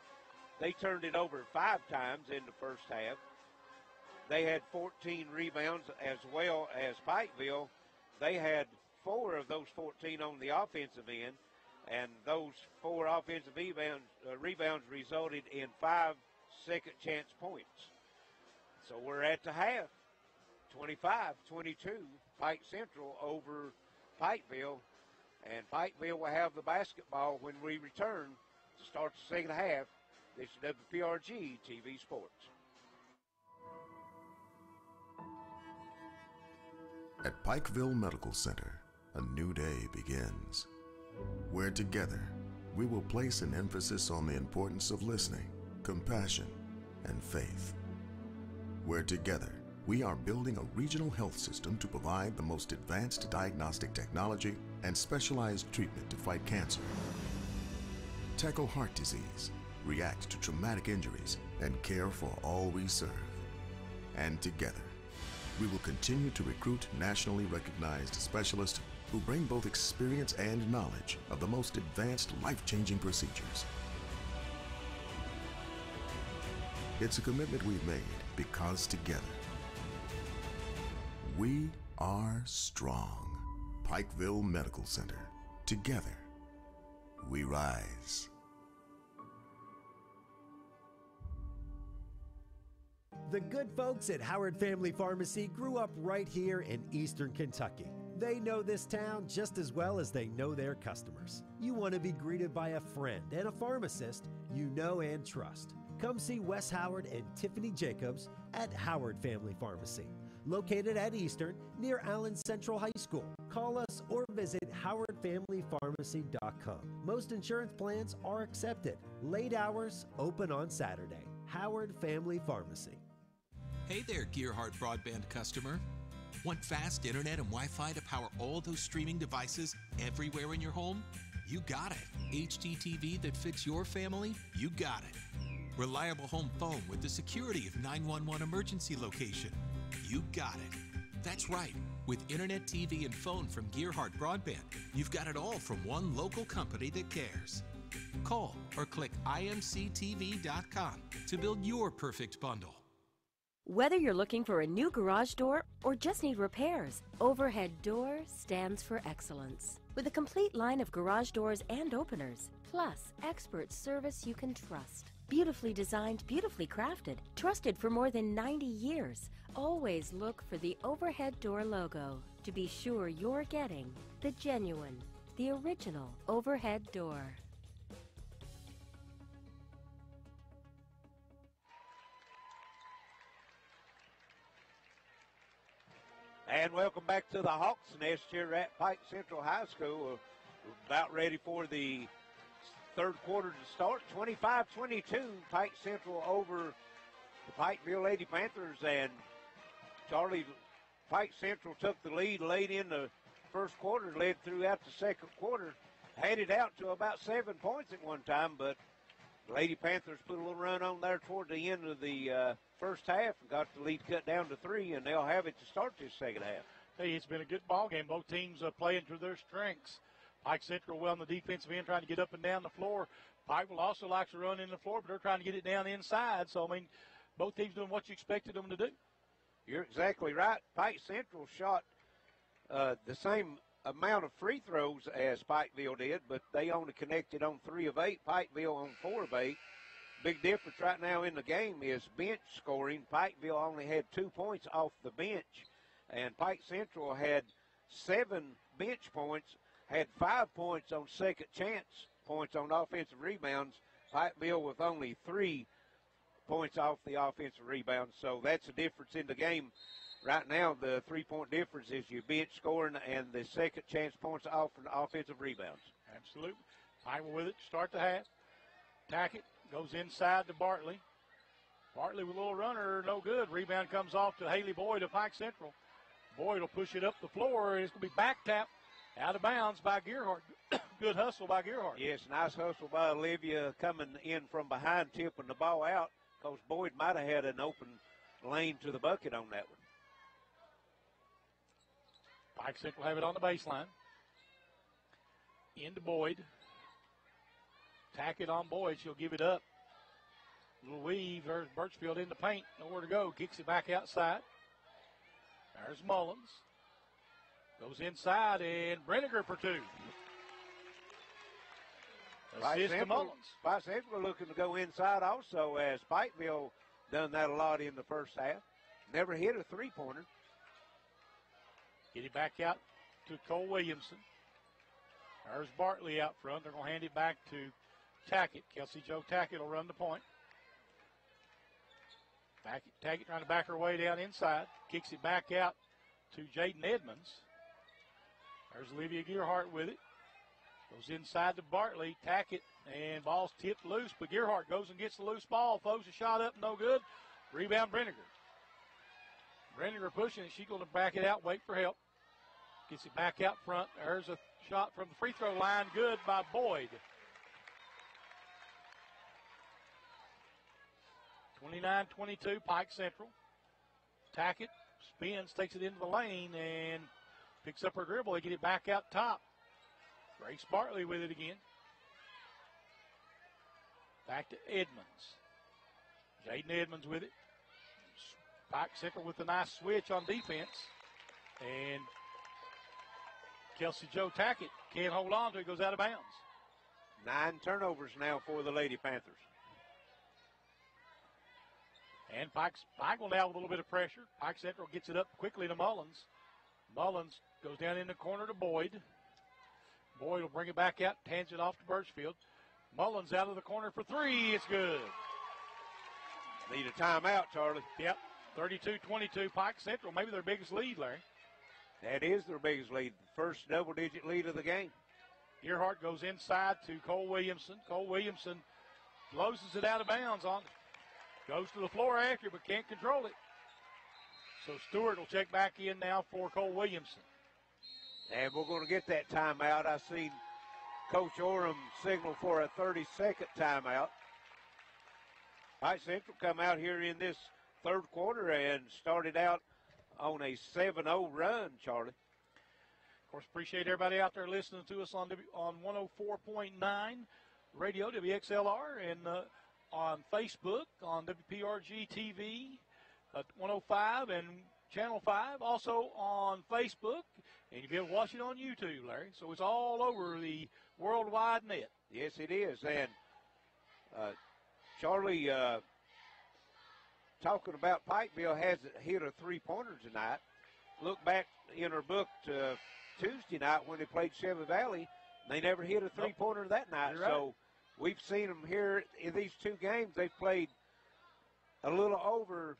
They turned it over five times in the first half. They had fourteen rebounds as well as Pikeville. They had four of those fourteen on the offensive end, and those four offensive rebounds, uh, rebounds resulted in five second-chance points. So we're at the half, twenty-five twenty-two, Pike Central over Pikeville, and Pikeville will have the basketball when we return to start the second half. This is W P R G T V Sports. At Pikeville Medical Center, a new day begins, where together we will place an emphasis on the importance of listening, compassion, and faith. Where together we are building a regional health system to provide the most advanced diagnostic technology and specialized treatment to fight cancer. tackle heart disease, react to traumatic injuries, and care for all we serve. And together, we will continue to recruit nationally recognized specialists who bring both experience and knowledge of the most advanced life-changing procedures. It's a commitment we've made because together, we are strong. Pikeville Medical Center. Together, we rise. The good folks at Howard Family Pharmacy grew up right here in Eastern Kentucky. They know this town just as well as they know their customers. You want to be greeted by a friend and a pharmacist you know and trust. Come see Wes Howard and Tiffany Jacobs at Howard Family Pharmacy, located at Eastern near Allen Central High School. Call us or visit howard family pharmacy dot com. Most insurance plans are accepted. Late hours, open on Saturday. Howard Family Pharmacy. Hey there, Gearheart Broadband customer. Want fast internet and Wi-Fi to power all those streaming devices everywhere in your home? You got it. H D T V that fits your family? You got it. Reliable home phone with the security of nine one one emergency location? You got it. That's right. With internet, T V, and phone from Gearheart Broadband, you've got it all from one local company that cares. Call or click I M C T V dot com to build your perfect bundle. Whether you're looking for a new garage door or just need repairs, Overhead Door stands for excellence. With a complete line of garage doors and openers, plus expert service you can trust. Beautifully designed, beautifully crafted, trusted for more than ninety years. Always look for the Overhead Door logo to be sure you're getting the genuine, the original Overhead Door. And welcome back to the Hawks Nest here at Pike Central High School. We're about ready for the third quarter to start. twenty-five twenty-two, Pike Central over the Pikeville Lady Panthers. And Charlie, Pike Central took the lead late in the first quarter, led throughout the second quarter, had it out to about seven points at one time, but Lady Panthers put a little run on there toward the end of the uh, first half and got the lead cut down to three, and they'll have it to start this second half. Hey, it's been a good ball game. Both teams are playing to their strengths. Pike Central well on the defensive end, trying to get up and down the floor. Pikeville also likes to run in the floor, but they're trying to get it down inside. So, I mean, both teams doing what you expected them to do. You're exactly right. Pike Central shot uh, the same amount of free throws as Pikeville did, but they only connected on three of eight, Pikeville on four of eight. Big difference right now in the game is bench scoring. Pikeville only had two points off the bench, and Pike Central had seven bench points, had five points on second chance points on offensive rebounds. Pikeville with only three points off the offensive rebounds, so that's a difference in the game. Right now, the three-point difference is your bench scoring and the second chance points off and offensive rebounds. Absolutely. Pikeville with it, start the half. Tack it, goes inside to Bartley. Bartley with a little runner, no good. Rebound comes off to Haley Boyd of Pike Central. Boyd will push it up the floor. It's going to be back tap, out of bounds by Gearheart. Good hustle by Gearheart. Yes, nice hustle by Olivia coming in from behind, tipping the ball out, because Boyd might have had an open lane to the bucket on that one. Pike Central have it on the baseline. Into Boyd. Tack it on Boyd. She'll give it up. Little weave. There's Birchfield in the paint. Nowhere to go. Kicks it back outside. There's Mullins. Goes inside, and Brenniger for two. Assist to Mullins. Pike Central looking to go inside also, as Pikeville done that a lot in the first half. Never hit a three-pointer. Get it back out to Cole Williamson. There's Bartley out front. They're going to hand it back to Tackett. Kelsey Jo Tackett will run the point. Back, Tackett trying to back her way down inside. Kicks it back out to Jaden Edmonds. There's Olivia Gearheart with it. Goes inside to Bartley. Tackett, and ball's tipped loose, but Gearheart goes and gets the loose ball. Throws a shot up, no good. Rebound, Brenniger. Brenniger pushing it. She's going to back it out, wait for help. Gets it back out front. There's a shot from the free throw line. Good by Boyd. twenty-nine twenty-two, Pike Central. Tackett spins, takes it into the lane, and picks up her dribble. They get it back out top. Grace Bartley with it again. Back to Edmonds. Jaden Edmonds with it. Pike Central with a nice switch on defense. And Kelsey Jo Tackett can't hold on to it. Goes out of bounds. Nine turnovers now for the Lady Panthers. And Pike's, Pike will now with a little bit of pressure. Pike Central gets it up quickly to Mullins. Mullins goes down in the corner to Boyd. Boyd will bring it back out, hands it off to Birchfield. Mullins out of the corner for three. It's good. Need a timeout, Charlie. Yep. thirty-two twenty-two, Pike Central. Maybe their biggest lead, Larry. That is their biggest lead. First double-digit lead of the game. Gearheart goes inside to Cole Williamson. Cole Williamson closes it out of bounds on it. Goes to the floor after, but can't control it. So Stewart will check back in now for Cole Williamson. And we're going to get that timeout. I see Coach Orem signal for a thirty-second timeout. Pike Central come out here in this third quarter and started out on a seven oh run, Charlie. Of course, appreciate everybody out there listening to us on w on one oh four point nine radio, W X L R, and uh, on Facebook, on W P R G T V, uh, one oh five and Channel five, also on Facebook, and you'll be able to watch it on YouTube, Larry. So it's all over the worldwide net. Yes, it is. And uh, Charlie, uh, talking about Pikeville, hasn't hit a three-pointer tonight. Look back in her book to Tuesday night when they played Shelby Valley. They never hit a three-pointer nope. that night. You're right. So we've seen them here in these two games. They've played a little over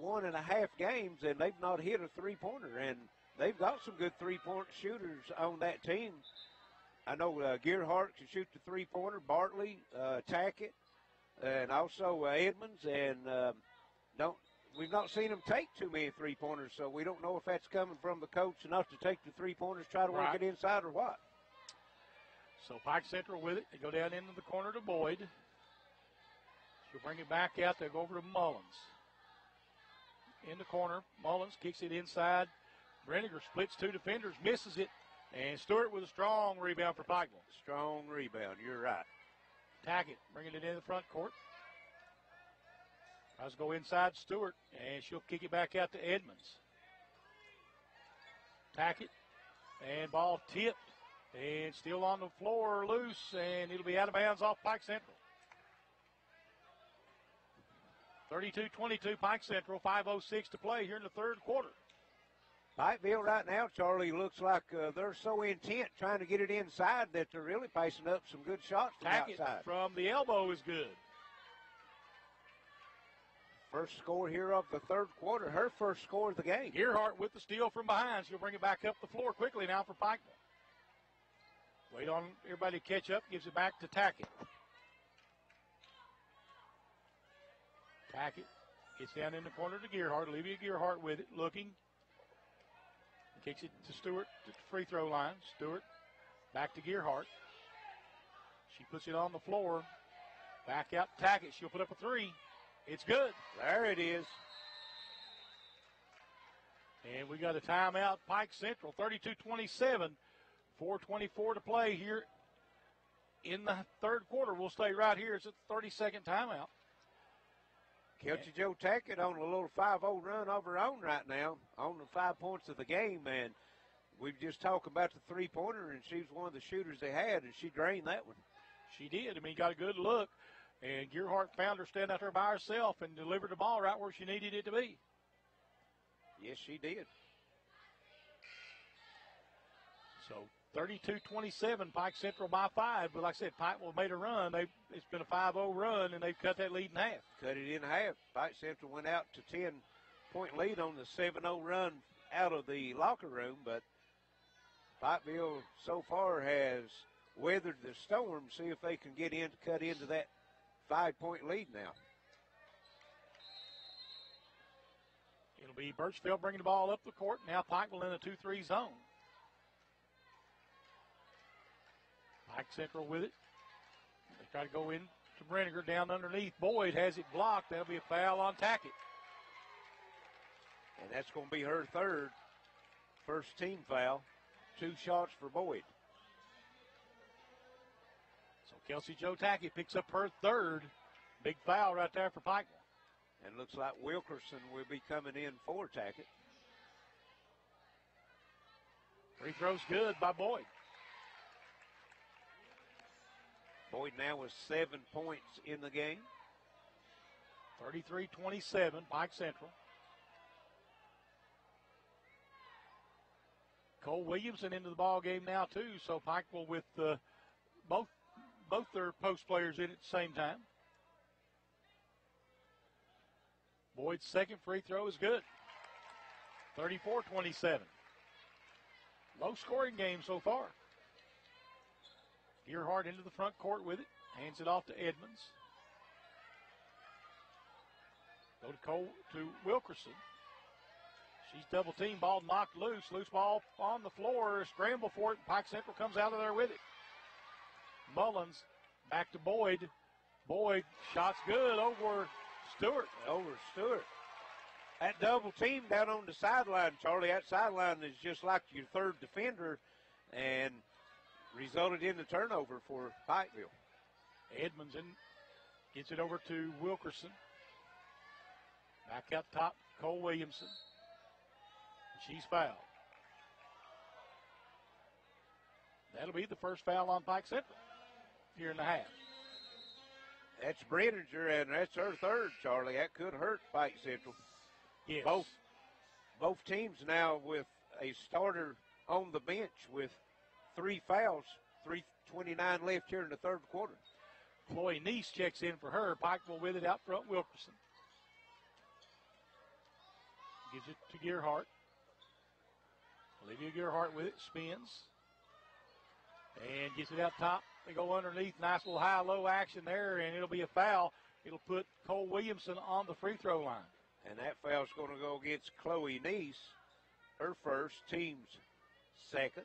one and a half games, and they've not hit a three-pointer, and they've got some good three-point shooters on that team. I know uh, Gearheart can shoot the three-pointer, Bartley, uh, Tackett, and also uh, Edmonds, and um, don't we've not seen them take too many three-pointers, so we don't know if that's coming from the coach enough to take the three-pointers, try to right. work it inside or what. So Pike Central with it. They go down into the corner to Boyd. She'll bring it back out. They'll go over to Mullins. In the corner, Mullins kicks it inside. Brenninger splits two defenders, misses it, and Stewart with a strong rebound for Pikeville. Strong rebound, you're right. Tackett bringing it in the front court. Tries to go inside Stewart, and she'll kick it back out to Edmonds. Tackett, and ball tipped, and still on the floor, loose, and it'll be out of bounds off Pike Central. thirty-two twenty-two, Pike Central, five oh six to play here in the third quarter. Pikeville right now, Charlie, looks like uh, they're so intent trying to get it inside that they're really pacing up some good shots from Tackett outside. From the elbow is good. First score here of the third quarter, her first score of the game. Gearheart with the steal from behind. She'll bring it back up the floor quickly now for Pikeville. Wait on everybody to catch up, gives it back to Tackett. Tackett gets down in the corner to Gearheart. Olivia Gearheart with it, looking. Kicks it to Stewart at the free throw line. Stewart back to Gearheart. She puts it on the floor. Back out Tackett. She'll put up a three. It's good. There it is. And we got a timeout. Pike Central, thirty-two twenty-seven. four twenty-four to play here in the third quarter. We'll stay right here. It's a thirty-second timeout. Kelsey Jo Tackett on a little five oh run of her own right now, on the five points of the game, and we've just talked about the three-pointer, and she was one of the shooters they had, and she drained that one. She did. I mean, got a good look, and Gearheart found her standing out there by herself and delivered the ball right where she needed it to be. Yes, she did. So thirty-two twenty-seven, Pike Central by five. But like I said, Pikeville made a run. They've, it's been a five oh run, and they've cut that lead in half. Cut it in half. Pike Central went out to ten-point lead on the seven oh run out of the locker room. But Pikeville so far has weathered the storm. See if they can get in to cut into that five-point lead now. It'll be Birchfield bringing the ball up the court. Now Pikeville in a two three zone. Pike Central with it. They try to go in to Brenninger down underneath. Boyd has it blocked. That'll be a foul on Tackett. And that's going to be her third first team foul. Two shots for Boyd. So Kelsey Jo Tackett picks up her third. Big foul right there for Pikeville. And looks like Wilkerson will be coming in for Tackett. Free throw's good by Boyd. Boyd now with seven points in the game. thirty-three twenty-seven, Pike Central. Cole Williamson into the ball game now too, so Pikeville with uh, both both their post players in at the same time. Boyd's second free throw is good. thirty-four twenty-seven. Low scoring game so far. Gearheart into the front court with it. Hands it off to Edmonds. Go to Cole, to Wilkerson. She's double team, ball knocked loose. Loose ball on the floor. Scramble for it. Pike Central comes out of there with it. Mullins back to Boyd. Boyd, shot's good over Stewart. Over Stewart. That double team down on the sideline, Charlie, that sideline is just like your third defender and resulted in the turnover for Pikeville. Edmonds in, gets it over to Wilkerson. Back up top, Cole Williamson. She's fouled. That'll be the first foul on Pike Central here in the half. That's Brenninger, and that's her third, Charlie. That could hurt Pike Central. Yes. Both, both teams now with a starter on the bench with three fouls, three twenty-nine left here in the third quarter. Chloe Neese checks in for her. Pikeville with it out front, Wilkerson. Gives it to Gearheart. Olivia Gearheart with it, spins, and gets it out top. They go underneath, nice little high-low action there, and it'll be a foul. It'll put Cole Williamson on the free throw line. And that foul's going to go against Chloe Neese, her first, team's second.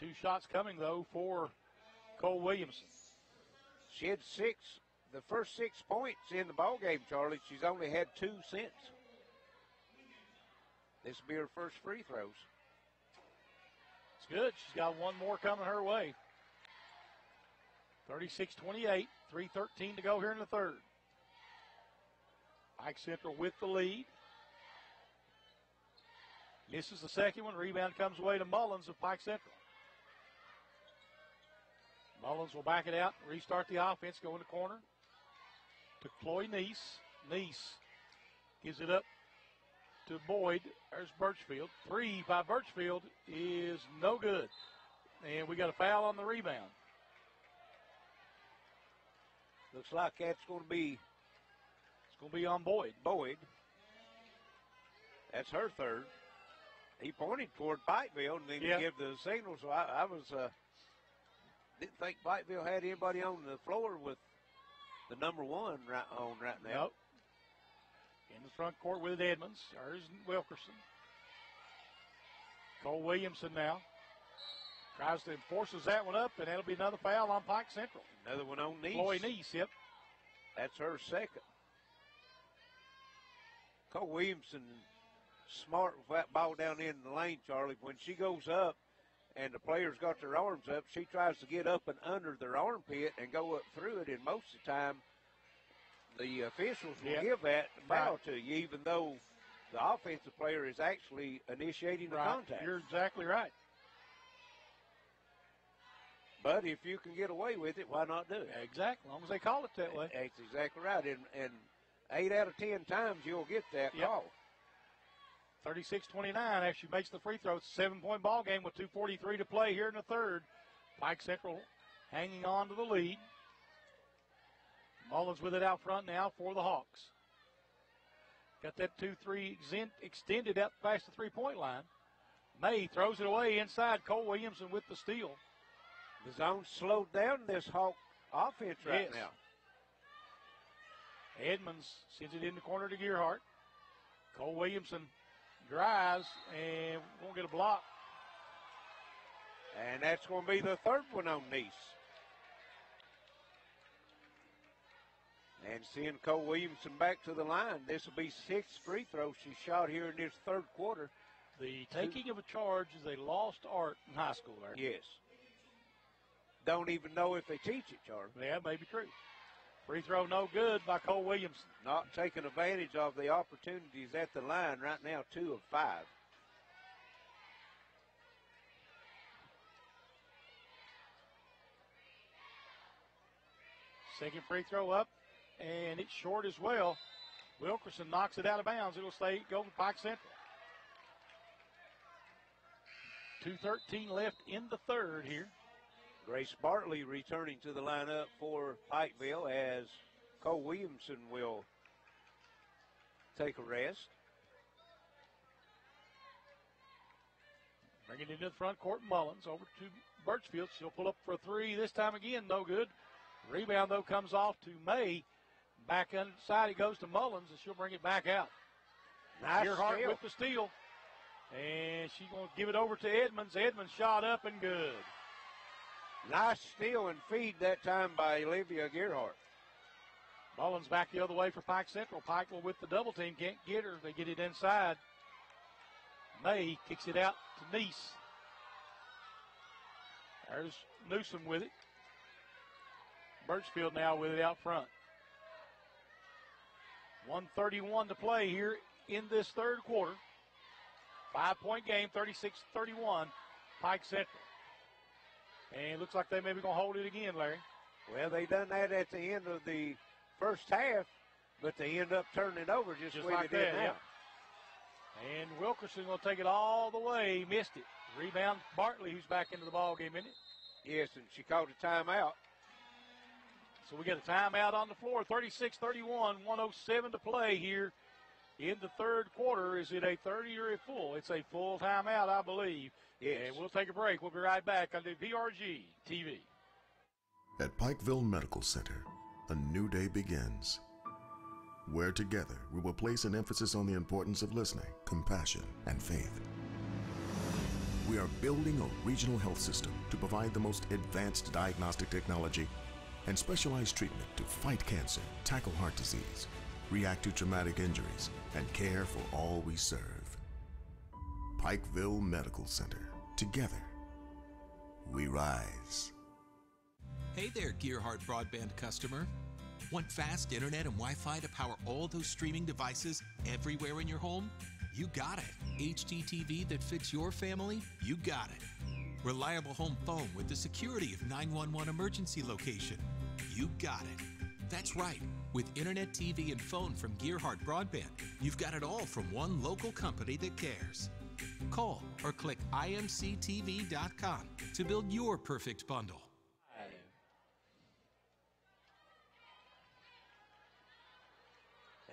Two shots coming, though, for Cole Williamson. She had six, the first six points in the ballgame, Charlie. She's only had two since. This will be her first free throws. It's good. She's got one more coming her way. thirty-six twenty-eight, three thirteen to go here in the third. Pike Central with the lead. Misses the second one. Rebound comes away to Mullins of Pike Central. Mullins will back it out, restart the offense, go in the corner to Chloe Neese. Neese gives it up to Boyd. There's Birchfield. Three by Birchfield is no good. And we got a foul on the rebound. Looks like that's going to be it's going to be on Boyd. Boyd. That's her third. He pointed toward Pikeville and then yeah. gave the signal, so I, I was uh, didn't think Pikeville had anybody on the floor with the number one right on right now. Nope. In the front court with Edmonds. There's Wilkerson. Cole Williamson now. Tries to enforces that one up, and that'll be another foul on Pike Central. Another one on Neese. Chloe Neese, yep. That's her second. Cole Williamson smart with that ball down in the lane, Charlie. When she goes up and the player's got their arms up, she tries to get up and under their armpit and go up through it, and most of the time the officials will yep. give that foul right. to you, even though the offensive player is actually initiating the right. contact. You're exactly right. But if you can get away with it, why not do it? Exactly, as long as they call it that way. That's exactly right, and, and eight out of ten times you'll get that yep. call. thirty-six twenty-nine as she makes the free throw. It's a seven-point ball game with two forty-three to play here in the third. Pike Central hanging on to the lead. Mullins with it out front now for the Hawks. Got that two three extended out past the three-point line. May throws it away inside. Cole Williamson with the steal. The zone slowed down this Hawk offense right yes. now. Edmonds sends it in the corner to Gearheart. Cole Williamson drives and won't get a block. And that's going to be the third one on Neese. And seeing Cole Williamson back to the line, this will be sixth free throw she shot here in this third quarter. The taking of a charge is a lost art in high school there. Yes. Don't even know if they teach it, Charlie. Yeah, that may be true. Free throw no good by Cole Williamson. Not taking advantage of the opportunities at the line right now, two of five. Second free throw up, and it's short as well. Wilkerson knocks it out of bounds. It'll stay going Pike Central. two thirteen left in the third here. Grace Bartley returning to the lineup for Pikeville as Cole Williamson will take a rest. Bringing it into the front court, Mullins over to Birchfield. She'll pull up for a three. This time again, no good. Rebound, though, comes off to May. Back inside it goes to Mullins, and she'll bring it back out. Nice Gearheart steal. With the steal. And she's going to give it over to Edmonds. Edmonds shot up and good. Nice steal and feed that time by Olivia Gearheart. Mullins back the other way for Pike Central. Pikeville with the double team. Can't get her. They get it inside. May kicks it out to Nice. There's Newsome with it. Birchfield now with it out front. one thirty-one to play here in this third quarter. Five-point game, thirty-six thirty-one, Pike Central. And it looks like they may be going to hold it again, Larry. Well, they done that at the end of the first half, but they end up turning it over just, just like that. Yeah. And Wilkerson will take it all the way. Missed it. Rebound Bartley, who's back into the ball game, isn't it? Yes, and she called a timeout. So we got a timeout on the floor, thirty-six thirty-one, one oh seven to play here in the third quarter. Is it a thirty or a full? It's a full timeout, I believe. Yes. And we'll take a break. We'll be right back on the W P R G T V. At Pikeville Medical Center, a new day begins, where together we will place an emphasis on the importance of listening, compassion, and faith. We are building a regional health system to provide the most advanced diagnostic technology and specialized treatment to fight cancer, tackle heart disease, react to traumatic injuries, and care for all we serve. Pikeville Medical Center. Together, we rise. Hey there, Gearheart Broadband customer. Want fast internet and Wi-Fi to power all those streaming devices everywhere in your home? You got it. H D T V that fits your family? You got it. Reliable home phone with the security of nine one one emergency location. You got it. That's right. With internet, T V, and phone from Gearheart Broadband, you've got it all from one local company that cares. Call or click I M C T V dot com to build your perfect bundle.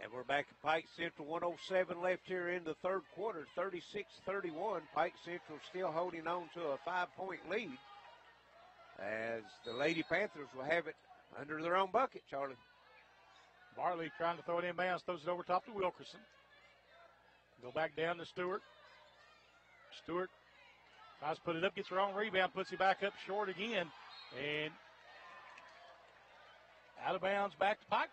And we're back at Pike Central, one oh seven left here in the third quarter, thirty-six thirty-one. Pike Central still holding on to a five-point lead as the Lady Panthers will have it under their own bucket, Charlie. Bartley trying to throw it inbounds, throws it over top to Wilkerson. Go back down to Stewart. Stewart tries to put it up, gets her own rebound, puts it back up short again, and out of bounds back to Pike.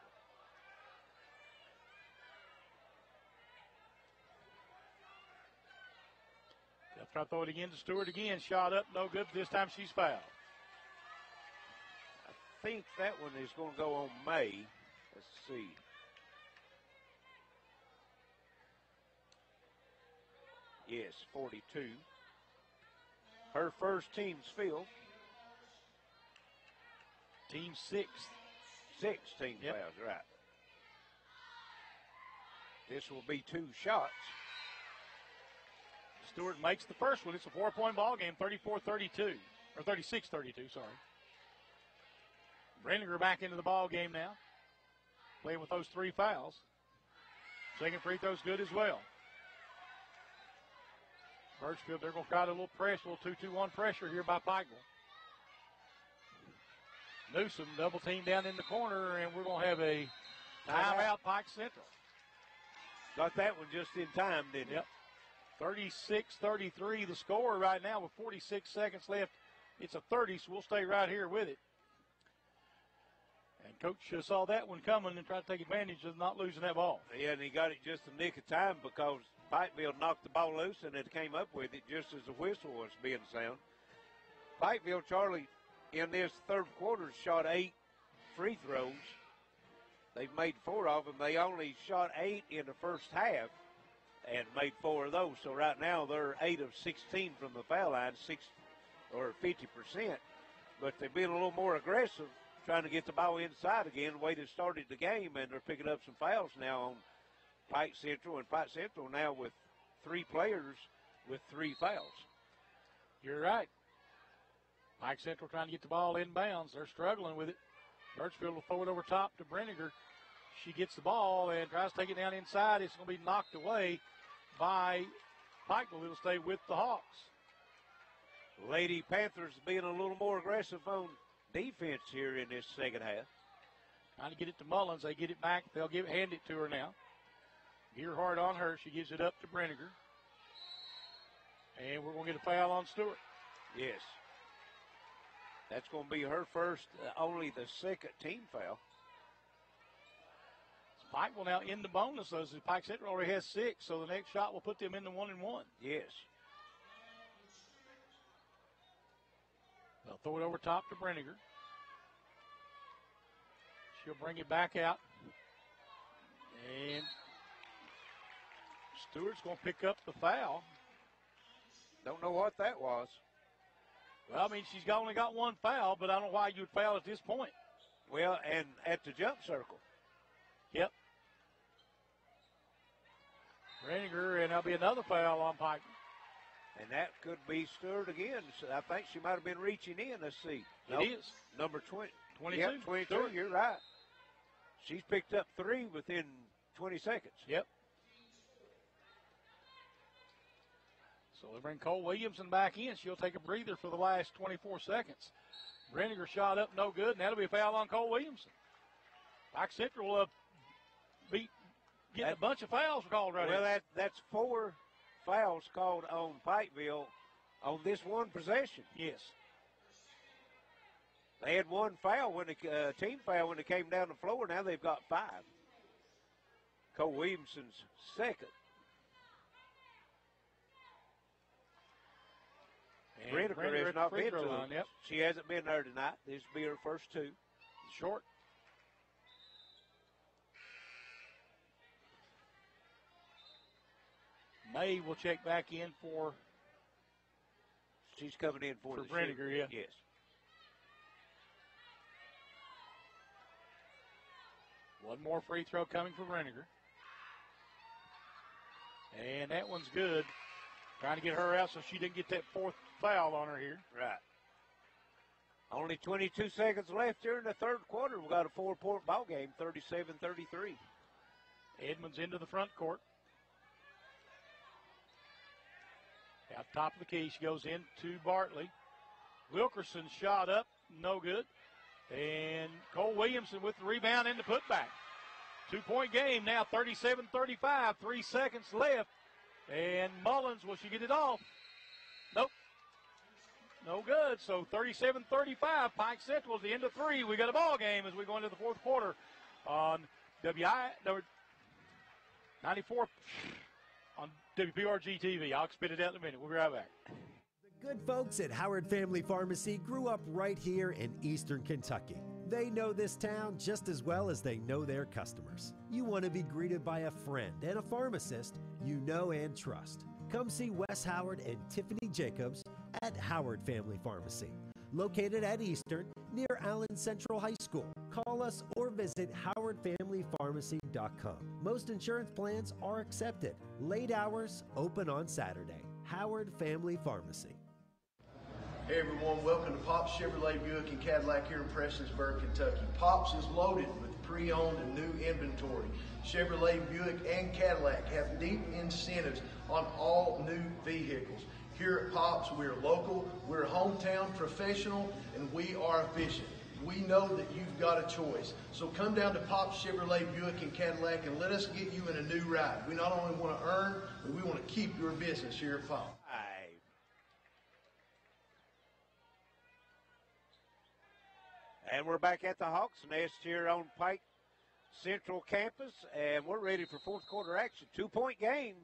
They'll try to throw it again to Stewart again. Shot up, no good. This time she's fouled. I think that one is going to go on May. Let's see. Yes, forty-two. Her first team's field. Team sixth. Six team yep. fouls, right. This will be two shots. Stewart makes the first one. It's a four-point ball game, thirty-four thirty-two, or thirty-six thirty-two, sorry. Brenninger back into the ball game now, playing with those three fouls. Second free throw's good as well. Birchfield, they're going to try to a little press, a little two two one pressure here by Pikeville. Newsome double team down in the corner, and we're going to have a timeout, Pike Central. Got that one just in time, didn't yep. it? thirty-six thirty-three, the score right now with forty-six seconds left. It's a thirty, so we'll stay right here with it. And Coach uh, saw that one coming and tried to take advantage of not losing that ball. Yeah, and he got it just a nick of time because Pikeville knocked the ball loose and it came up with it just as the whistle was being sound. Pikeville, Charlie, in this third quarter, shot eight free throws. They've made four of them. They only shot eight in the first half and made four of those. So right now they're eight of sixteen from the foul line, six or fifty percent. But they've been a little more aggressive trying to get the ball inside again, the way they started the game, and they're picking up some fouls now on Pike Central, and Pike Central now with three players with three fouls. You're right. Pike Central trying to get the ball inbounds. They're struggling with it. Birchfield will throw it over top to Brenninger. She gets the ball and tries to take it down inside. It's going to be knocked away by Pikeville. It'll stay with the Hawks. Lady Panthers being a little more aggressive on defense here in this second half. Trying to get it to Mullins. They get it back. They'll give hand it to her now. Gearheart on her. She gives it up to Brenninger. And we're going to get a foul on Stewart. Yes. That's going to be her first, uh, only the second team foul. Pike will now end the bonus, though, since Pike Central already has six, so the next shot will put them in the one and one. Yes. They'll throw it over top to Brenninger. She'll bring it back out. And Stewart's going to pick up the foul. Don't know what that was. Well, I mean, she's only got one foul, but I don't know why you would foul at this point. Well, and at the jump circle. Yep. Brenninger, and that'll be another foul on Pike. And that could be Stewart again. So I think she might have been reaching in. Let's see. Nope. It is. Number twenty. twenty-two. Yep, twenty-two, Stewart. You're right. She's picked up three within twenty seconds. Yep. So they bring Cole Williamson back in. She'll take a breather for the last twenty-four seconds. Brenninger shot up, no good, and that'll be a foul on Cole Williamson. Pike Central uh, beat, getting that, a bunch of fouls called right now. Well, that, that's four fouls called on Pikeville on this one possession. Yes. They had one foul, when the uh, team foul, when they came down the floor. Now they've got five. Cole Williamson's second. Brenninger has not been to him. Yep. She hasn't been there tonight. This will be her first two. Short. May will check back in for. She's coming in for, for the Brenninger, yeah. Yes. One more free throw coming for Brenninger. And that one's good. Trying to get her out so she didn't get that fourth foul on her here. Right. Only twenty-two seconds left here in the third quarter. We've got a four-point ball game, thirty-seven thirty-three. Edmonds into the front court. Out top of the key, she goes into Bartley. Wilkerson shot up, no good. And Cole Williamson with the rebound and the putback. Two-point game now, thirty-seven thirty-five, three seconds left. And Mullins, will she get it off? Nope. No good. So thirty-seven thirty-five, Pike Central is the end of three. We got a ball game as we go into the fourth quarter on W I ninety-four on W P R G T V. I'll spit it out in a minute. We'll be right back. The good folks at Howard Family Pharmacy grew up right here in Eastern Kentucky. They know this town just as well as they know their customers. You want to be greeted by a friend and a pharmacist you know and trust. Come see Wes Howard and Tiffany Jacobs at Howard Family Pharmacy, located at Eastern near Allen Central High School. Call us or visit howard family pharmacy dot com. Most insurance plans are accepted. Late hours, open on Saturday. Howard Family Pharmacy. Hey everyone, welcome to Pops Chevrolet Buick and Cadillac here in Prestonsburg, Kentucky. Pops is loaded with pre-owned and new inventory. Chevrolet, Buick, and Cadillac have deep incentives on all new vehicles. Here at Pops, we're local, we're hometown professional, and we are efficient. We know that you've got a choice. So come down to Pops Chevrolet, Buick, and Cadillac and let us get you in a new ride. We not only want to earn, but we want to keep your business here at Pops. And we're back at the Hawks Nest here on Pike Central campus, and we're ready for fourth quarter action. Two-point game.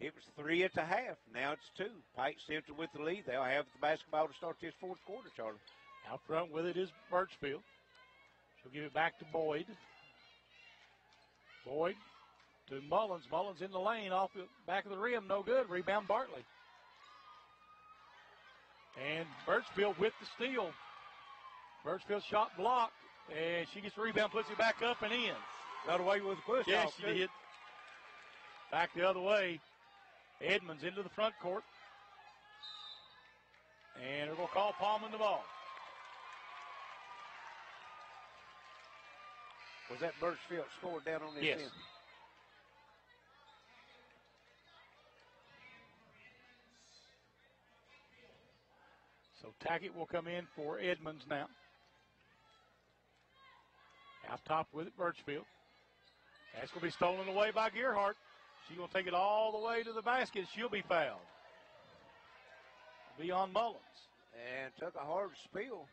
It was three at the half. Now it's two. Pike Central with the lead. They'll have the basketball to start this fourth quarter, Charlie. Out front with it is Birchfield. She'll give it back to Boyd. Boyd to Mullins. Mullins in the lane, off the back of the rim. No good. Rebound Bartley. And Birchfield with the steal. Birchfield shot blocked, and she gets the rebound, puts it back up and in. Got away with the push. Yes, she did. Back the other way. Edmonds into the front court. And they're going to call Palman the ball. Was that Birchfield scored down on this yes. end? So Tackett will come in for Edmonds now. Out top with it, Birchfield. That's going to be stolen away by Gearheart. She's going to take it all the way to the basket. She'll be fouled. It'll be on Mullins. And took a hard spill.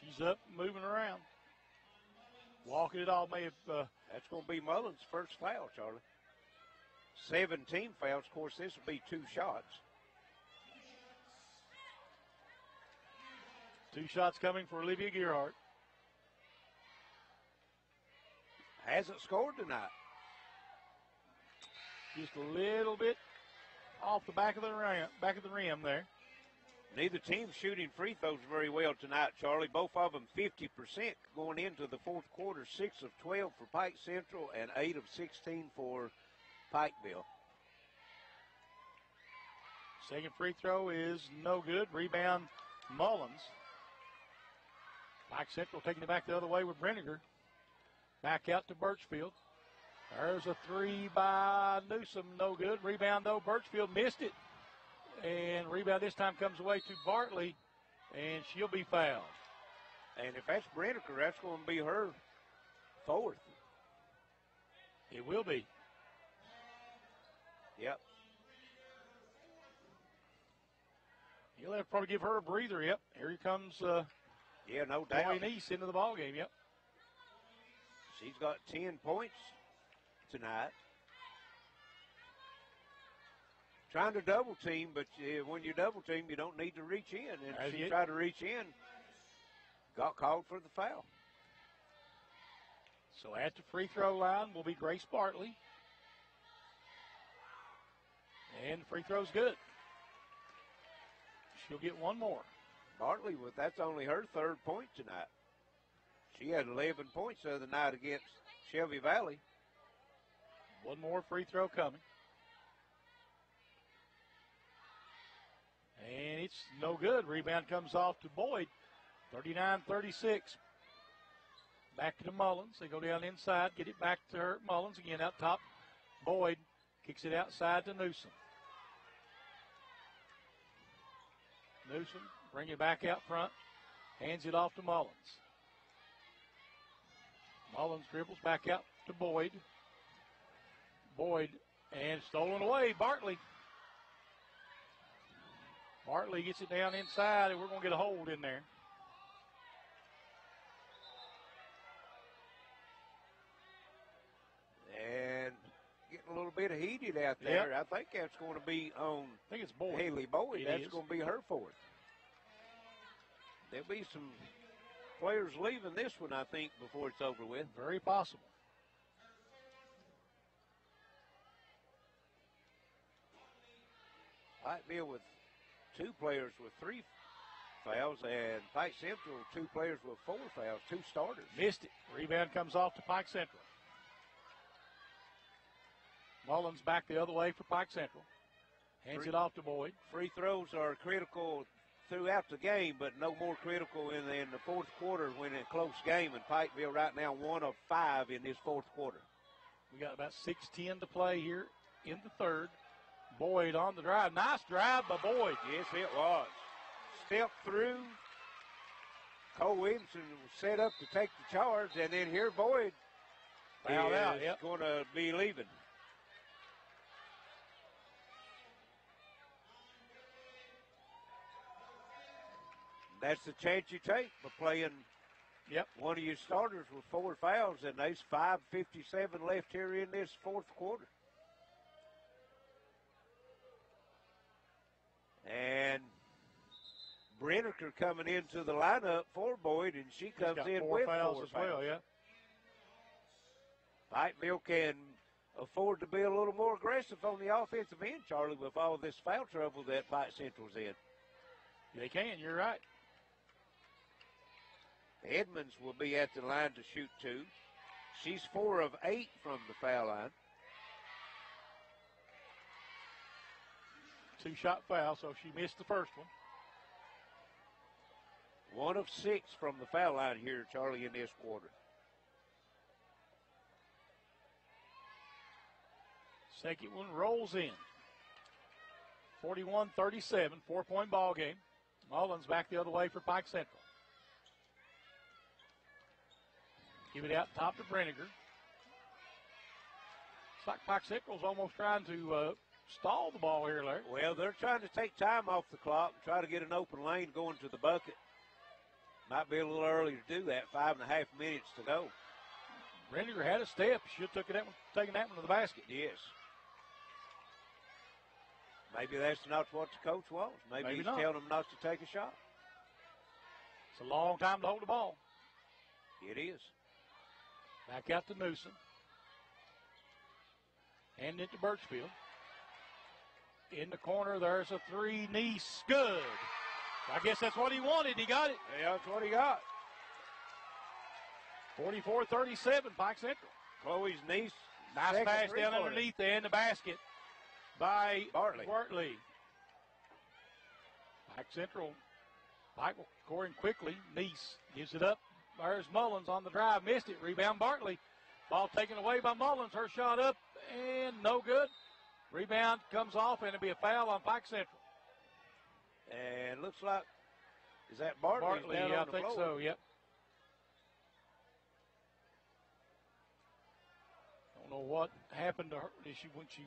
She's up, moving around. Walking it all may have. Uh, That's going to be Mullins' first foul, Charlie. seventeen fouls. Of course, this will be two shots. Two shots coming for Olivia Gearheart. Hasn't scored tonight. Just a little bit off the back of the rim, back of the rim there. Neither team's shooting free throws very well tonight, Charlie. Both of them fifty percent going into the fourth quarter, six of twelve for Pike Central and eight of sixteen for Pikeville. Second free throw is no good. Rebound Mullins. Pike Central taking it back the other way with Brenninger. Back out to Birchfield. There's a three by Newsome, no good. Rebound, though, Birchfield missed it. And rebound this time comes away to Bartley, and she'll be fouled. And if that's Brenninger, that's going to be her fourth. It will be. Yep. You'll have to probably give her a breather, yep. Here comes uh, yeah, no doubt. Boy Neese into the ballgame, yep. She's got ten points tonight. Trying to double team, but uh, when you double team, you don't need to reach in. And That's she it. tried to reach in, got called for the foul. So at the free throw line will be Grace Bartley. And the free throw's good. She'll get one more. Bartley, with that's only her third point tonight. She had eleven points the other night against Shelby Valley. One more free throw coming. And it's no good. Rebound comes off to Boyd. thirty-nine thirty-six. Back to the Mullins. They go down inside, get it back to her. Mullins again out top. Boyd kicks it outside to Newsome. Newsome bring it back out front. Hands it off to Mullins. Mullins dribbles back out to Boyd. Boyd, and stolen away, Bartley. Bartley gets it down inside, and we're going to get a hold in there. And getting a little bit of heated out there. Yep. I think that's going to be on I think it's Boyd. Haley Boyd. It that's is. going to be her fourth. There'll be some players leaving this one, I think, before it's over with. Very possible. Pikeville with two players with three fouls, and Pike Central two players with four fouls, two starters. Missed it. Rebound comes off to Pike Central. Mullins back the other way for Pike Central. Hands free, it off to Boyd. Free throws are critical throughout the game, but no more critical in the, in the fourth quarter when in a close game. And Pikeville right now one of five in this fourth quarter. We got about six ten to play here in the third. Boyd on the drive. Nice drive by Boyd. Yes, it was. Step through. Cole Williamson was set up to take the charge, and then here Boyd fouled out. Yep. Going to be leaving. that's the chance you take by playing yep. one of your starters with four fouls, and there's five fifty-seven left here in this fourth quarter. And Brenneker coming into the lineup for Boyd, and she comes in four with fouls four as fouls. well, yeah. Pikeville can afford to be a little more aggressive on the offensive end, Charlie, with all this foul trouble that Pike Central's in. They can, you're right. Edmonds will be at the line to shoot two. She's four of eight from the foul line. Two-shot foul, so she missed the first one. One of six from the foul line here, Charlie, in this quarter. Second one rolls in. forty-one thirty-seven, four-point ball game. Mullins back the other way for Pike Central. Give it out top to Brenneker. It's like Pike Central's almost trying to uh, stall the ball here, Larry. Well, they're trying to take time off the clock and try to get an open lane going to the bucket. Might be a little early to do that, five and a half minutes to go. Brenneker had a step. Should have taken that one, taken that one to the basket. Yes. Maybe that's not what the coach wants. Maybe, Maybe he's not. telling them not to take a shot. It's a long time to hold the ball. It is. Back out to Newsome. And into Birchfield. In the corner, there's a three, Nice, good. I guess that's what he wanted. He got it. Yeah, that's what he got. forty-four thirty-seven, Pike Central. Chloe's Nice. Nice pass down underneath there in the basket by Bartley. Bartley. Pike Central, Pike scoring quickly. Nice gives it up. There's Mullins on the drive, missed it. Rebound Bartley. Ball taken away by Mullins. Her shot up and no good. Rebound comes off, and it'll be a foul on Pike Central. And looks like, is that Bartley? Bartley, down yeah, on the I think floor? so, yep. Don't know what happened to her. Did she, when she...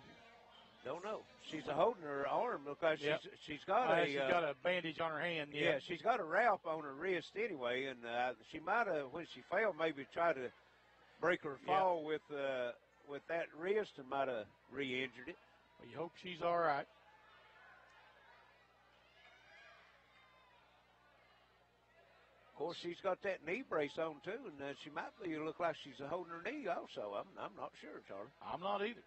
Don't know. She's holding her arm because yep. she's, she's got uh, a... She's uh, got a bandage on her hand. Yeah, yeah, she's got a wrap on her wrist anyway, and uh, she might have, when she fell, maybe try to break her fall yep. with uh, with that wrist and might have re-injured it. Well, you hope she's all right. Of course, she's got that knee brace on, too, and uh, she might be look like she's holding her knee also. I'm, I'm not sure, Charlie. I'm not either.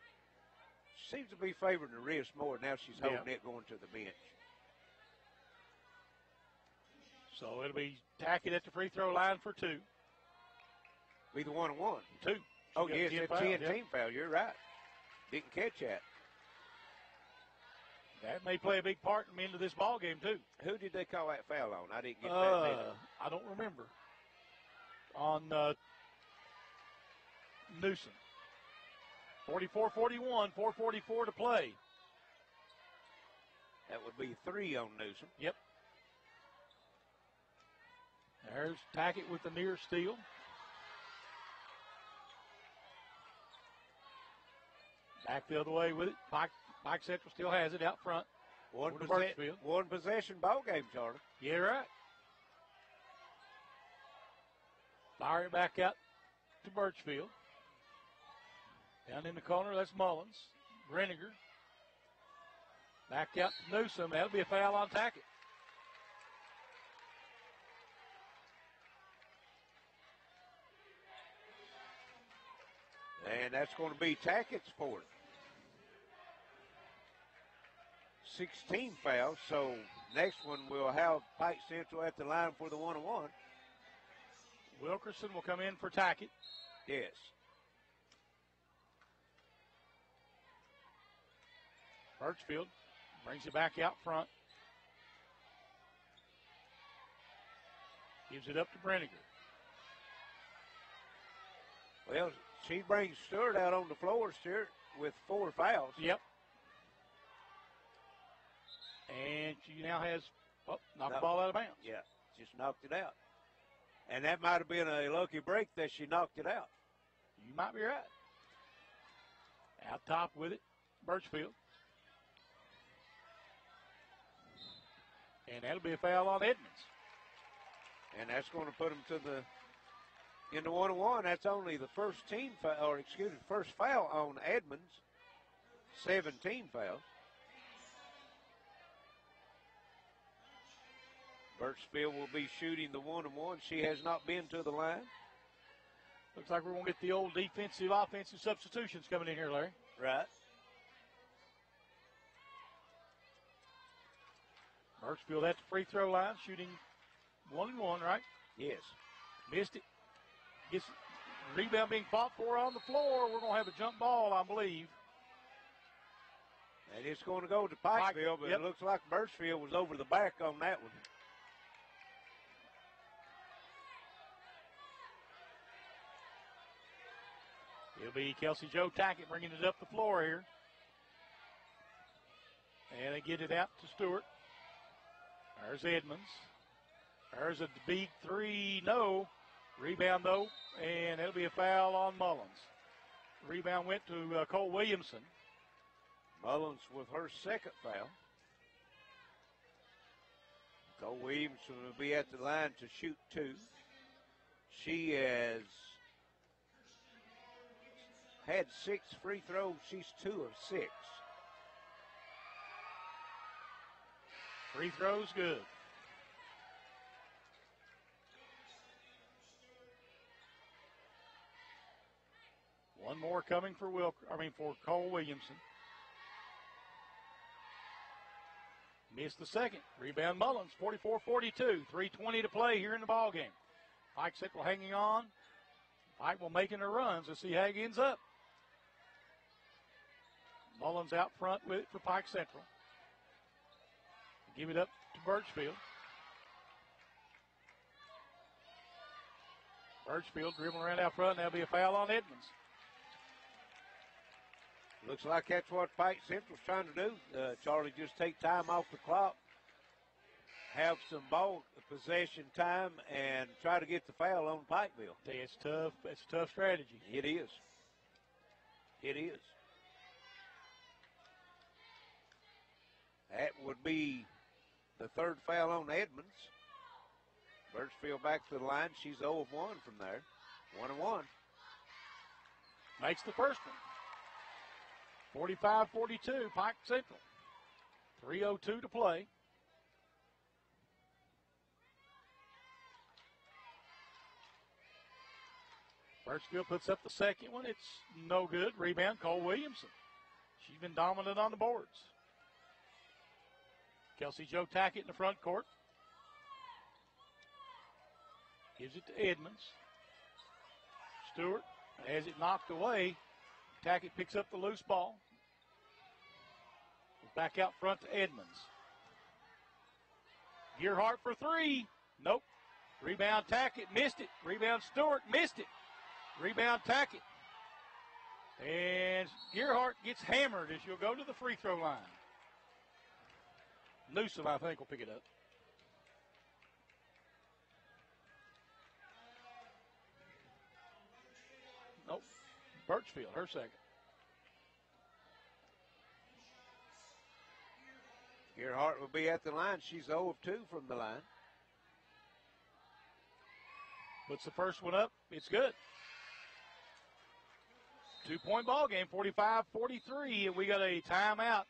She seems to be favoring the wrist more. Now she's holding yeah. it going to the bench. So it'll be Tackett at the free throw line for two. Be the one and one. Two. She oh, yes, it's a ten, ten team foul. You're right. Didn't catch that. That may play a big part in the end of this ball game, too. Who did they call that foul on? I didn't get uh, that either. I don't remember. On uh, Newsome. forty-four forty-one, four forty-four to play. That would be three on Newsome. Yep. There's Tackett with the near steal. Back the other way with it. Pike, Pike Central still has it out front. One, possess one possession ball game, Charlie. Yeah, right. Fire it back out to Birchfield. Down in the corner, that's Mullins. Brenneker. Back out to Newsome. That'll be a foul on Tackett. And that's going to be Tackett's fourth. sixteen fouls, so next one we'll have Pike Central at the line for the one-on-one. Wilkerson will come in for Tackett. Yes. Birchfield brings it back out front. Gives it up to Brenneker. Well, she brings Stewart out on the floor, Stewart, with four fouls. Yep. And she now has oh, knocked no. the ball out of bounds. Yeah, just knocked it out. And that might have been a lucky break that she knocked it out. You might be right. Out top with it, Birchfield. And that'll be a foul on Edmonds. And that's going to put them to the in the one-on-one. That's only the first team foul, or excuse me, first foul on Edmonds. seventeen fouls. Birchfield will be shooting the one-on-one. She has not been to the line. Looks like we're going to get the old defensive, offensive substitutions coming in here, Larry. Right. Birchfield at the free throw line, shooting one and one, right? Yes. Missed it. Gets rebound being fought for on the floor. We're going to have a jump ball, I believe. And it's going to go to Pikeville, but yep. It looks like Birchfield was over the back on that one. It'll be Kelsey Joe Tackett bringing it up the floor here. And they get it out to Stewart. There's Edmonds. There's a big three, no. Rebound, though, and it'll be a foul on Mullins. Rebound went to uh, Cole Williamson. Mullins with her second foul. Cole Williamson will be at the line to shoot two. She has had six free throws. She's two of six. Free throws good. One more coming for Will. I mean for Cole Williamson. Missed the second. Rebound Mullins, forty-four forty-two. three twenty to play here in the ballgame. Pike Central hanging on. Pike will making her runs. Let's see how it ends up. Mullins out front with it for Pike Central. Give it up to Birchfield. Birchfield dribbling around out front. That'll be a foul on Edmonds. Looks like that's what Pike Central's trying to do. Uh, Charlie, just take time off the clock, have some ball possession time, and try to get the foul on Pikeville. It's tough. It's a tough strategy. It is. It is. That would be the third foul on Edmonds. Birchfield back to the line. She's zero of one from there. one and one. Makes the first one. forty-five forty-two, Pike Central. three oh two to play. Birchfield puts up the second one. It's no good. Rebound, Cole Williamson. She's been dominant on the boards. Kelsey Joe Tackett in the front court. Gives it to Edmonds. Stewart has it knocked away. Tackett picks up the loose ball. Back out front to Edmonds. Gearheart for three. Nope. Rebound Tackett. Missed it. Rebound Stewart. Missed it. Rebound Tackett. And Gearheart gets hammered as you'll go to the free throw line. Newsome, I think, will pick it up. Nope. Birchfield, her second. Gearheart will be at the line. She's zero of two from the line. Puts the first one up. It's good. Two-point ball game, forty-five forty-three, and we got a timeout.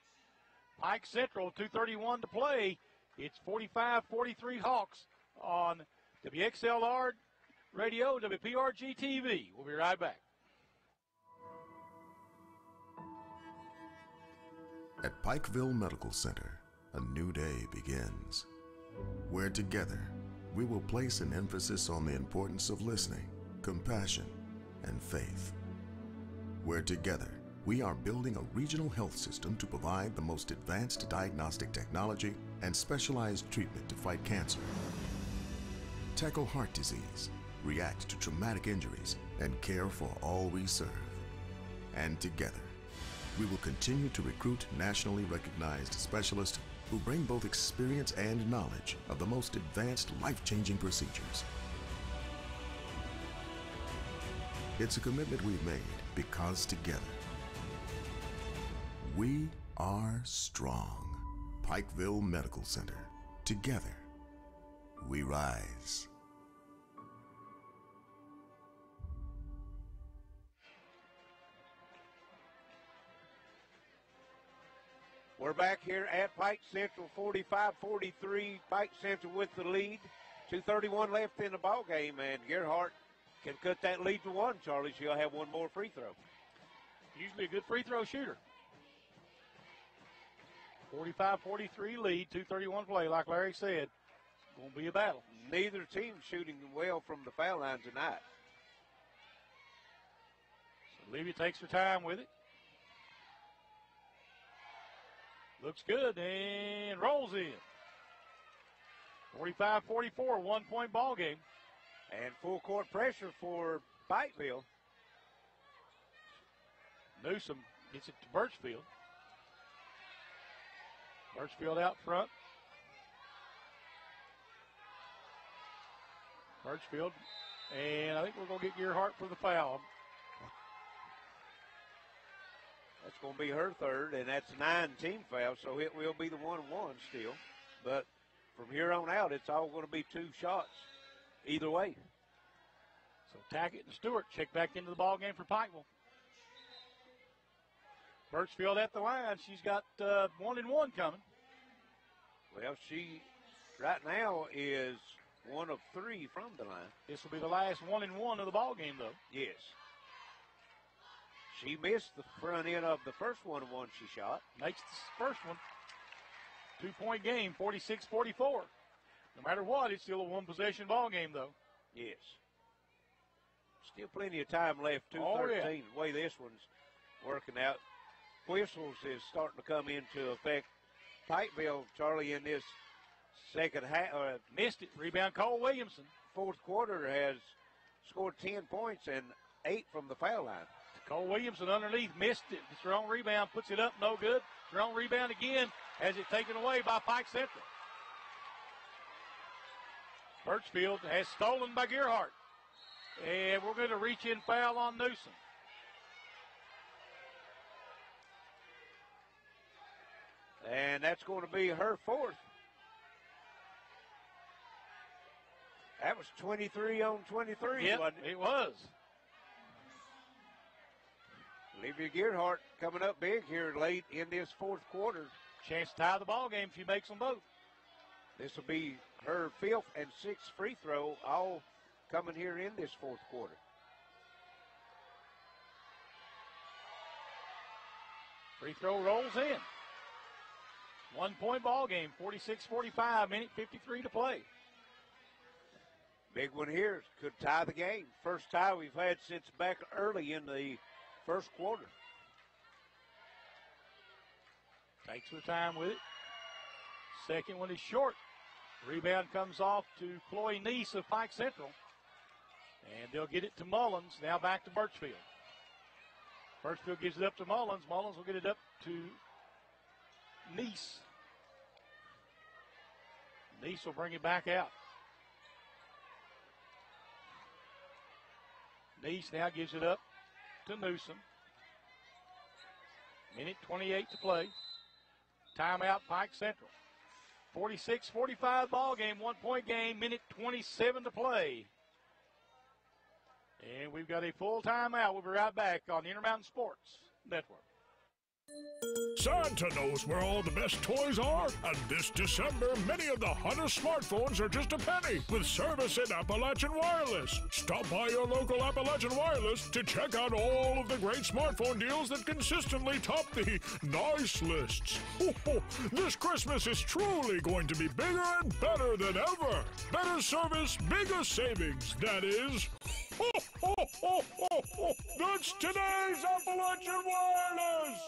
Pike Central, two thirty-one to play. It's forty-five forty-three Hawks on W X L R Radio, W P R G T V. We'll be right back. At Pikeville Medical Center, a new day begins, where together we will place an emphasis on the importance of listening, compassion, and faith. Where together we are building a regional health system to provide the most advanced diagnostic technology and specialized treatment to fight cancer, tackle heart disease, react to traumatic injuries, and care for all we serve. And together, we will continue to recruit nationally recognized specialists who bring both experience and knowledge of the most advanced life-changing procedures. It's a commitment we've made because together, we are strong. Pikeville Medical Center. Together, we rise. We're back here at Pike Central, forty-five forty-three. Pike Central with the lead. two thirty-one left in the ball game, and Gearheart can cut that lead to one, Charlie. She'll have one more free throw. Usually a good free throw shooter. forty-five forty-three lead, two thirty-one play. Like Larry said, going to be a battle. Neither team shooting well from the foul line tonight. So Levy takes her time with it. Looks good and rolls in. forty-five forty-four, one-point ball game. And full-court pressure for Pikeville. Newsome gets it to Birchfield. Birchfield out front. Birchfield, and I think we're going to get Gearheart for the foul. That's going to be her third, and that's nine team fouls, so it will be the one-one still. But from here on out, it's all going to be two shots either way. So Tackett and Stewart check back into the ball game for Pikeville. Birchfield at the line. She's got uh, one and one coming. Well, she right now is one of three from the line. This will be the last one and one of the ball game, though. Yes. She missed the front end of the first one and one she shot. Makes the first one. Two-point game, forty-six forty-four. No matter what, it's still a one-possession ball game, though. Yes. Still plenty of time left, two thirteen. Oh, yeah. The way this one's working out. Whistles is starting to come into effect. Pikeville, Charlie, in this second half. Uh, Missed it. Rebound, Cole Williamson. Fourth quarter has scored ten points and eight from the foul line. Cole Williamson underneath, missed it. It's her own rebound, puts it up, no good. Her own rebound again, has it taken away by Pike Central. Birchfield has stolen by Gearheart. And we're going to reach in foul on Newsome. And that's going to be her fourth. That was twenty-three on twenty-three, yep, wasn't it? It was. Olivia Gearheart coming up big here late in this fourth quarter. Chance to tie the ball game if she makes them both. This will be her fifth and sixth free throw, all coming here in this fourth quarter. Free throw rolls in. One-point ball game, forty-six forty-five, minute fifty-three to play. Big one here, could tie the game. First tie we've had since back early in the first quarter. Takes her time with it. Second one is short. Rebound comes off to Chloe Neese of Pike Central. And they'll get it to Mullins, now back to Birchfield. Birchfield gives it up to Mullins. Mullins will get it up to Neese. Neese will bring it back out. Neese now gives it up to Newsome. Minute twenty-eight to play. Timeout, Pike Central. forty-six forty-five ball game, one-point game, minute twenty-seven to play. And we've got a full timeout. We'll be right back on the Intermountain Sports Network. Santa knows where all the best toys are, and this December, many of the hottest smartphones are just a penny with service at Appalachian Wireless. Stop by your local Appalachian Wireless to check out all of the great smartphone deals that consistently top the nice lists. Oh, oh, this Christmas is truly going to be bigger and better than ever. Better service, bigger savings, that is. Oh, oh, oh, oh, oh. That's today's Appalachian Wireless!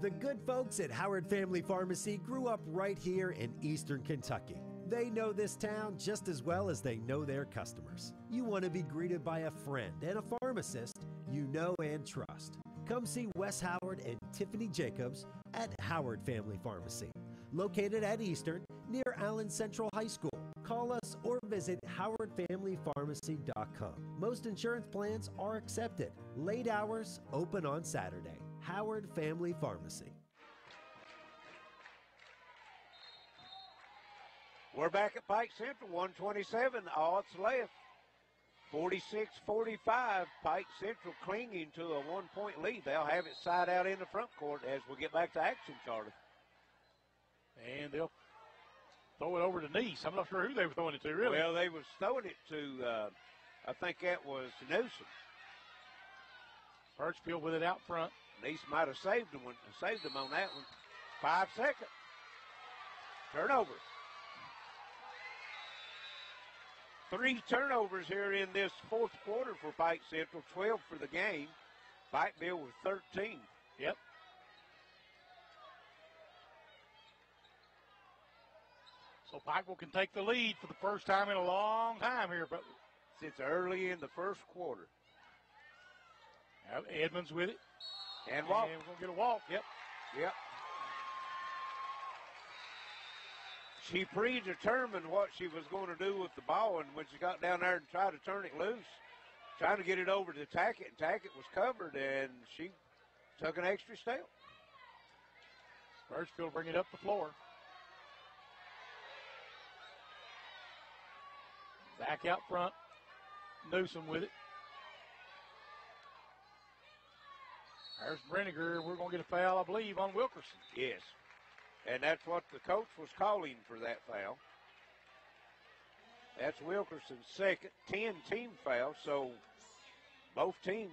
The good folks at Howard Family Pharmacy grew up right here in Eastern Kentucky. They know this town just as well as they know their customers. You want to be greeted by a friend and a pharmacist you know and trust. Come see Wes Howard and Tiffany Jacobs at Howard Family Pharmacy, located at Eastern near Allen Central High School. Call us or visit howard family pharmacy dot com. Most insurance plans are accepted. Late hours, open on Saturday. Howard Family Pharmacy. We're back at Pike Central, one twenty-seven, all it's left. forty-six forty-five, Pike Central clinging to a one-point lead. They'll have it side out in the front court as we get back to action, Charlie. And they'll throw it over to Nice. I'm not sure who they were throwing it to, really. Well, they was throwing it to, uh, I think that was Newsome. Birchfield with it out front. Nice might have saved them, saved them on that one. Five seconds. Turnover. Three turnovers here in this fourth quarter for Pike Central, twelve for the game. Pikeville with thirteen. Yep. So Pikeville can take the lead for the first time in a long time here, but since early in the first quarter. Now Edmonds with it. And walk. And we're going to get a walk. Yep. Yep. She predetermined what she was going to do with the ball, and when she got down there and tried to turn it loose, trying to get it over to Tackett, and Tackett was covered, and she took an extra step. Birchfield bring it up the floor. Back out front. Newsome with it. There's Brenniger. We're going to get a foul, I believe, on Wilkerson. Yes. And that's what the coach was calling for, that foul. That's Wilkerson's second ten-team foul, so both teams,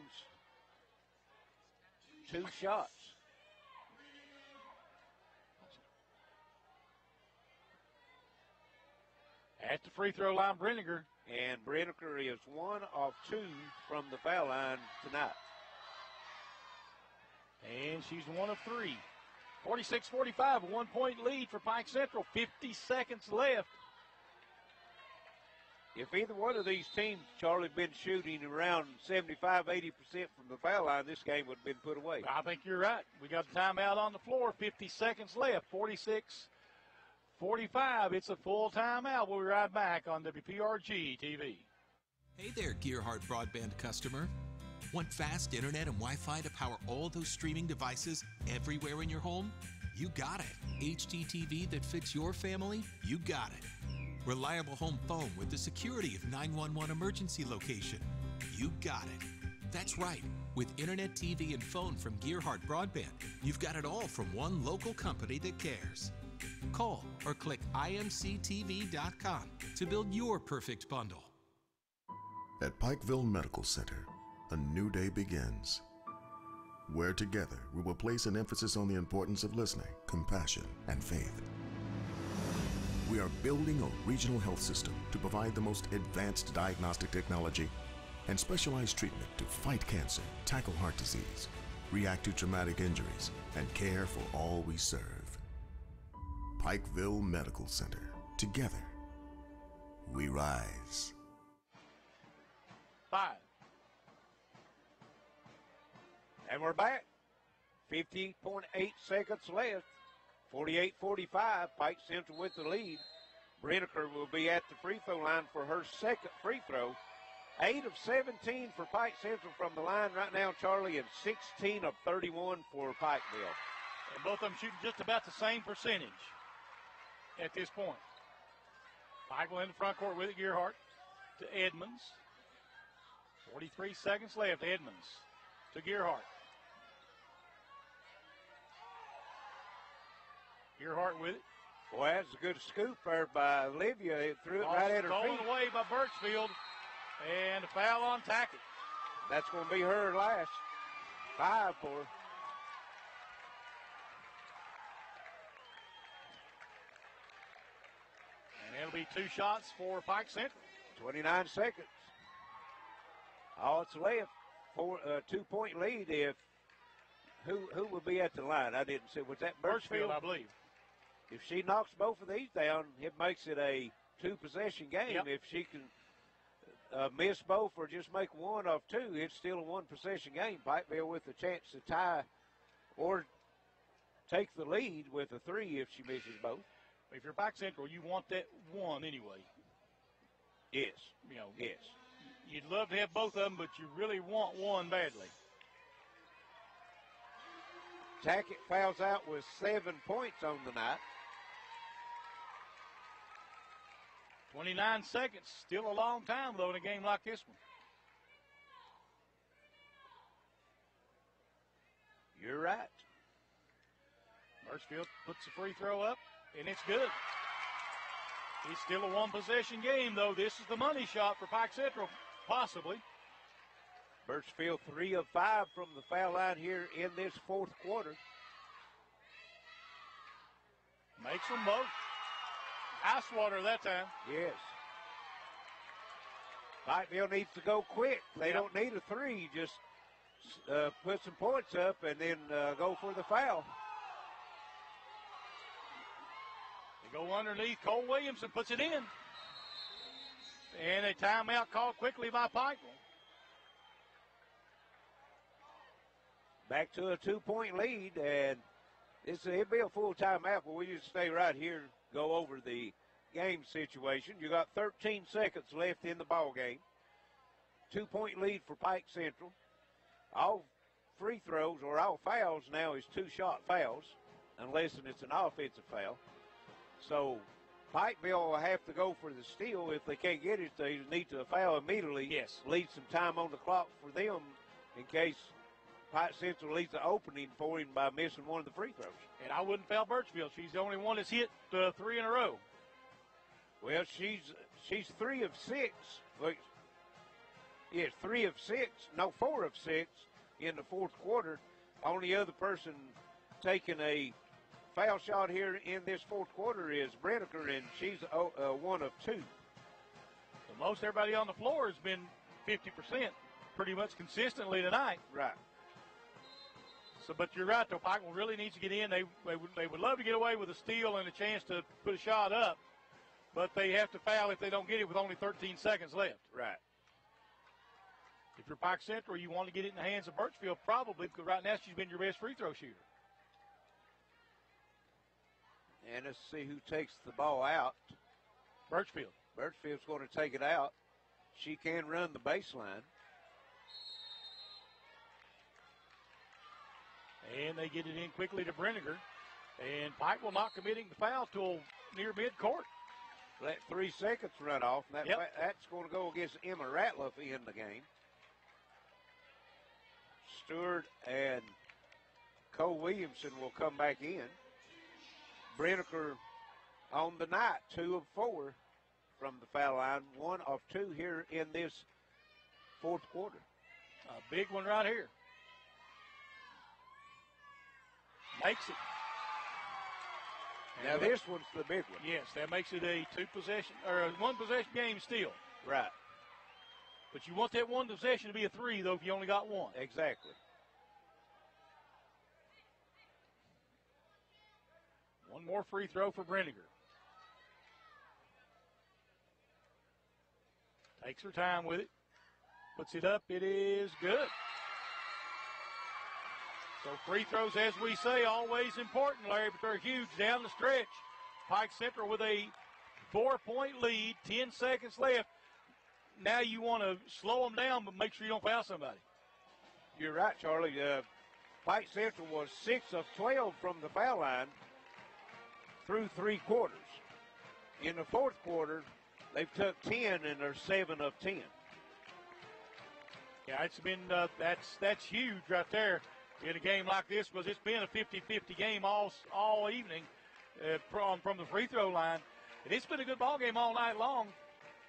two shots. At the free throw line, Brenniger. And Brenniger is one of two from the foul line tonight. And she's one of three. forty-six forty-five, a one-point lead for Pike Central. fifty seconds left. If either one of these teams, Charlie, had been shooting around seventy-five, eighty percent from the foul line, this game would have been put away. I think you're right. We got the timeout on the floor. fifty seconds left. forty-six forty-five. It's a full timeout. We'll be right back on W P R G T V. Hey there, Gearheart Broadband customer. Want fast internet and Wi-Fi to power all those streaming devices everywhere in your home? You got it. H D T V that fits your family? You got it. Reliable home phone with the security of nine one one emergency location? You got it. That's right. With internet, T V, and phone from Gearheart Broadband, you've got it all from one local company that cares. Call or click I M C T V dot com to build your perfect bundle. At Pikeville Medical Center, a new day begins, where together we will place an emphasis on the importance of listening, compassion, and faith. We are building a regional health system to provide the most advanced diagnostic technology and specialized treatment to fight cancer, tackle heart disease, react to traumatic injuries, and care for all we serve. Pikeville Medical Center. Together, we rise. Five. And we're back. fifty point eight seconds left. forty-eight forty-five. Pike Central with the lead. Brenniker will be at the free throw line for her second free throw. eight of seventeen for Pike Central from the line right now, Charlie, and sixteen of thirty-one for Pikeville. And both of them shooting just about the same percentage at this point. Pikeville in the front court with it. Gearheart to Edmonds. forty-three seconds left. Edmonds to Gearheart. Gearheart with it. Boy, that's a good scoop there by Olivia. It threw it All right at her feet. Stolen away by Birchfield. And a foul on Tackett. That's going to be her last. Five for her. And it'll be two shots for Pike Central. twenty-nine seconds. All it's left. Four, uh, two-point lead. If who who will be at the line? I didn't see. Was that Birchfield? Birchfield, I believe. If she knocks both of these down, it makes it a two-possession game. Yep. If she can uh, miss both or just make one of two, it's still a one-possession game. Pikeville with a chance to tie or take the lead with a three if she misses both. If you're Pike Central, you want that one anyway. Yes. You know. Yes. You'd love to have both of them, but you really want one badly. Tackett fouls out with seven points on the night. twenty-nine seconds, still a long time, though, in a game like this one. You're right. Birchfield puts the free throw up, and it's good. It's still a one-possession game, though. This is the money shot for Pike Central, possibly. Birchfield three of five from the foul line here in this fourth quarter. Makes them both. Ice water that time. Yes. Pikeville needs to go quick. They yep. don't need a three. Just uh, put some points up and then uh, go for the foul. They go underneath. Cole Williamson puts it in. And a timeout called quickly by Pikeville. Back to a two-point lead, and it's a, it'll be a full timeout, but we just stay right here, go over the game situation. You got thirteen seconds left in the ball game. Two-point lead for Pike Central. All free throws or all fouls now is two-shot fouls, unless it's an offensive foul. So Pikeville will have to go for the steal. If they can't get it, they need to foul immediately. Yes. Leave some time on the clock for them in case Pike Central leaves the opening for him by missing one of the free throws. And I wouldn't foul Birchfield. She's the only one that's hit uh, three in a row. Well, she's she's three of six. Yes, three of six. No, four of six in the fourth quarter. Only other person taking a foul shot here in this fourth quarter is Brenneker, and she's uh, one of two. So most everybody on the floor has been fifty percent pretty much consistently tonight. Right. So, but you're right, though. Pikeville really needs to get in. They, they, would, they would love to get away with a steal and a chance to put a shot up, but they have to foul if they don't get it with only thirteen seconds left. Right. If you're Pike Central, you want to get it in the hands of Birchfield probably, because right now she's been your best free throw shooter. And let's see who takes the ball out. Birchfield. Birchfield's going to take it out. She can run the baseline. And they get it in quickly to Brenneker. And Pikeville not committing the foul till near mid-court. Let three seconds run off. That, yep. That's going to go against Emma Ratliff in the game. Stewart and Cole Williamson will come back in. Brenneker on the night, two of four from the foul line. One of two here in this fourth quarter. A big one right here. Makes it. Now this one's the big one. Yes, that makes it a two possession or a one possession game still. Right. But you want that one possession to be a three, though, if you only got one. Exactly. One more free throw for Brenneker. Takes her time with it. Puts it up. It is good. So free throws, as we say, always important, Larry, but they're huge down the stretch. Pike Central with a four-point lead, ten seconds left. Now you want to slow them down, but make sure you don't foul somebody. You're right, Charlie. Uh, Pike Central was six of twelve from the foul line through three quarters. In the fourth quarter, they've took ten, and they're seven of ten. Yeah, it's been uh, that's that's huge right there. In a game like this, because it's been a fifty fifty game all all evening uh, from, from the free throw line. And it's been a good ball game all night long.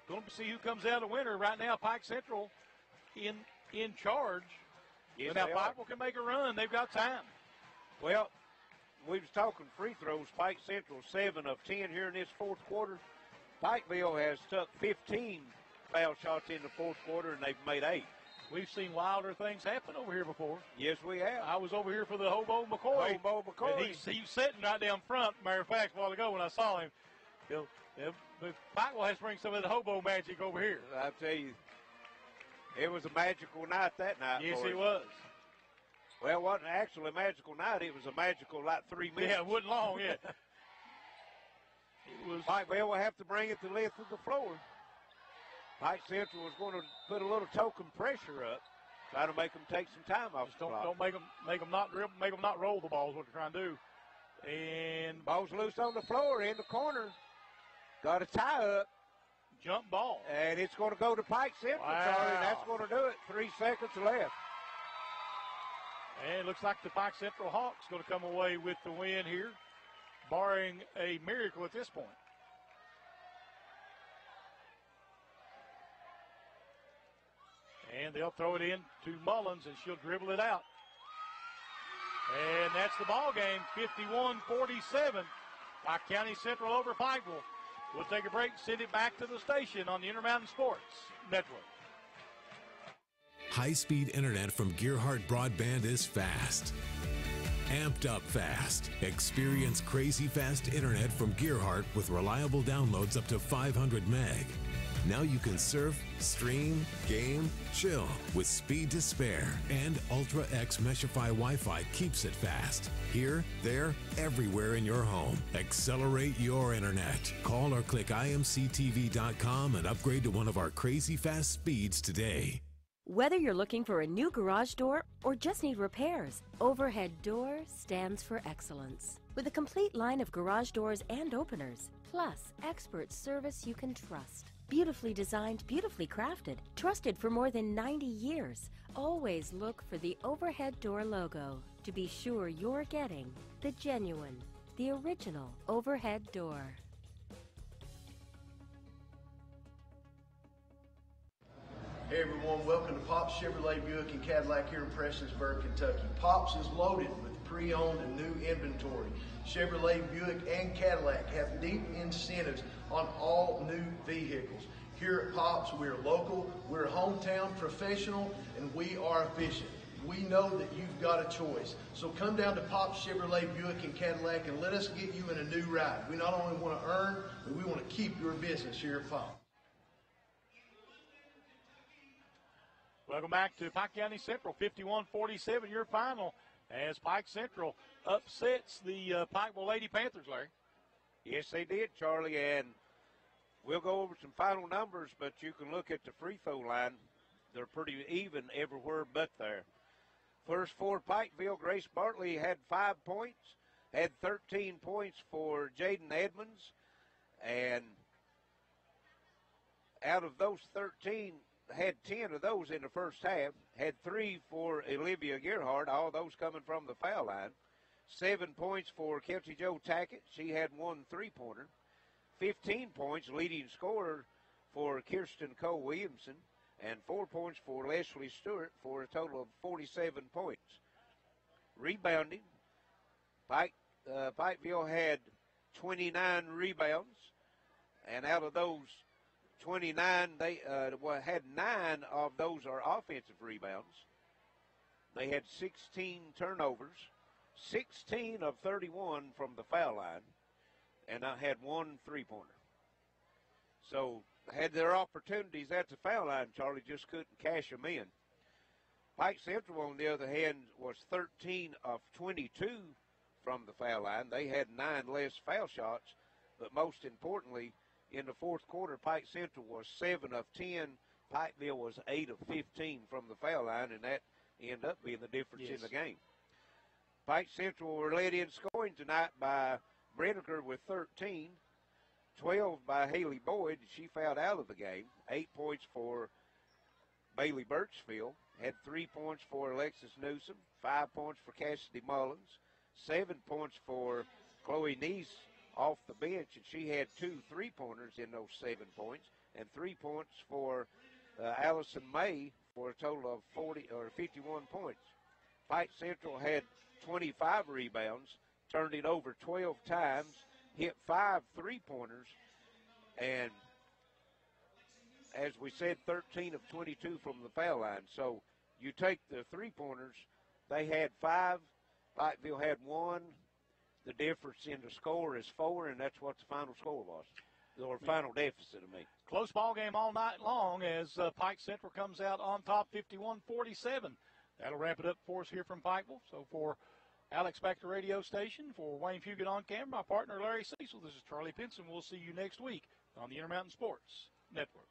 Going to see who comes out a winner. Right now, Pike Central in in charge. Yes, now, Pikeville can make a run. They've got time. Well, we was talking free throws. Pike Central seven of ten here in this fourth quarter. Pikeville has took fifteen foul shots in the fourth quarter, and they've made eight. We've seen wilder things happen over here before. Yes, we have. I was over here for the Hobo McCoy. Hobo McCoy. And he's, he's sitting right down front, matter of fact, a while ago when I saw him. He'll, he'll, the Pikeville has to bring some of that Hobo magic over here. I tell you, it was a magical night that night. Yes, it was. Well, it wasn't actually a magical night. It was a magical, like, three minutes. Yeah, it wasn't long yet. It was. Pikeville will have to bring it the length of the floor. Pike Central was going to put a little token pressure up, trying to make them take some time off. Just don't, the don't make them make them not dribble, make them not roll the ball is what they're trying to do. And ball's loose on the floor in the corner. Got a tie up, jump ball, and it's going to go to Pike Central. Wow. Charlie, that's going to do it. Three seconds left. And it looks like the Pike Central Hawks going to come away with the win here. barring a miracle at this point. And they'll throw it in to Mullins, and she'll dribble it out. And that's the ball game, fifty-one forty-seven. Pike County Central over Pikeville. We'll take a break and send it back to the station on the Intermountain Sports Network. High-speed internet from Gearheart Broadband is fast. Amped up fast. Experience crazy fast internet from Gearheart with reliable downloads up to five hundred meg. Now you can surf, stream, game, chill with speed to spare. And Ultra X Meshify Wi-Fi keeps it fast. Here, there, everywhere in your home. Accelerate your internet. Call or click I M C T V dot com and upgrade to one of our crazy fast speeds today. Whether you're looking for a new garage door or just need repairs, Overhead Door stands for excellence. With a complete line of garage doors and openers, plus expert service you can trust. Beautifully designed, beautifully crafted, trusted for more than ninety years. Always look for the Overhead Door logo to be sure you're getting the genuine, the original Overhead Door. Hey everyone, welcome to Pops Chevrolet, Buick, and Cadillac here in Prestonsburg, Kentucky. Pops is loaded with pre-owned and new inventory. Chevrolet, Buick, and Cadillac have deep incentives on all new vehicles. Here at Pops, we're local, we're hometown professional, and we are efficient. We know that you've got a choice. So come down to Pops Chevrolet, Buick, and Cadillac and let us get you in a new ride. We not only want to earn, but we want to keep your business here at Pops. Welcome back to Pike County Central, fifty-one forty-seven, your final, as Pike Central upsets the uh, Pikeville Lady Panthers, Larry. Yes, they did, Charlie, and we'll go over some final numbers, but you can look at the free throw line. They're pretty even everywhere but there. First for Pikeville, Grace Bartley had five points, had thirteen points for Jaden Edmonds, and out of those thirteen, had ten of those in the first half, had three for Olivia Gearhart, all those coming from the foul line, seven points for Kelsey Jo Tackett, she had one three-pointer, fifteen points leading scorer for Kirsten Cole-Williamson, and four points for Leslie Stewart for a total of forty-seven points. Rebounding, Pike, uh, Pikeville had twenty-nine rebounds, and out of those twenty-nine, they uh, had nine of those are offensive rebounds. They had sixteen turnovers, sixteen of thirty-one from the foul line, and I had one three-pointer. So had their opportunities at the foul line, Charlie, just couldn't cash them in. Pike Central, on the other hand, was thirteen of twenty-two from the foul line. They had nine less foul shots, but most importantly, in the fourth quarter, Pike Central was seven of ten. Pikeville was eight of fifteen from the foul line, and that ended up being the difference yes. in the game. Pike Central were led in scoring tonight by Brenneker with thirteen, twelve by Haley Boyd. She fouled out of the game. Eight points for Bailey Birchfield, had three points for Alexis Newsom, five points for Cassidy Mullins, seven points for Chloe Neese off the bench, and she had two three-pointers in those seven points, and three points for uh, Allison May for a total of forty or fifty-one points. Pike Central had twenty-five rebounds, turned it over twelve times, hit five three-pointers, and as we said, thirteen of twenty-two from the foul line. So you take the three-pointers, they had five, Pikeville had one. The difference in the score is four, and that's what the final score was, or final deficit, I mean. Close ball game all night long as uh, Pike Central comes out on top, fifty-one forty-seven. That'll wrap it up for us here from Pikeville. So for Alex Baxter Radio Station, for Wayne Fugit on camera, my partner Larry Cecil, this is Charlie Pinson. We'll see you next week on the Intermountain Sports Network.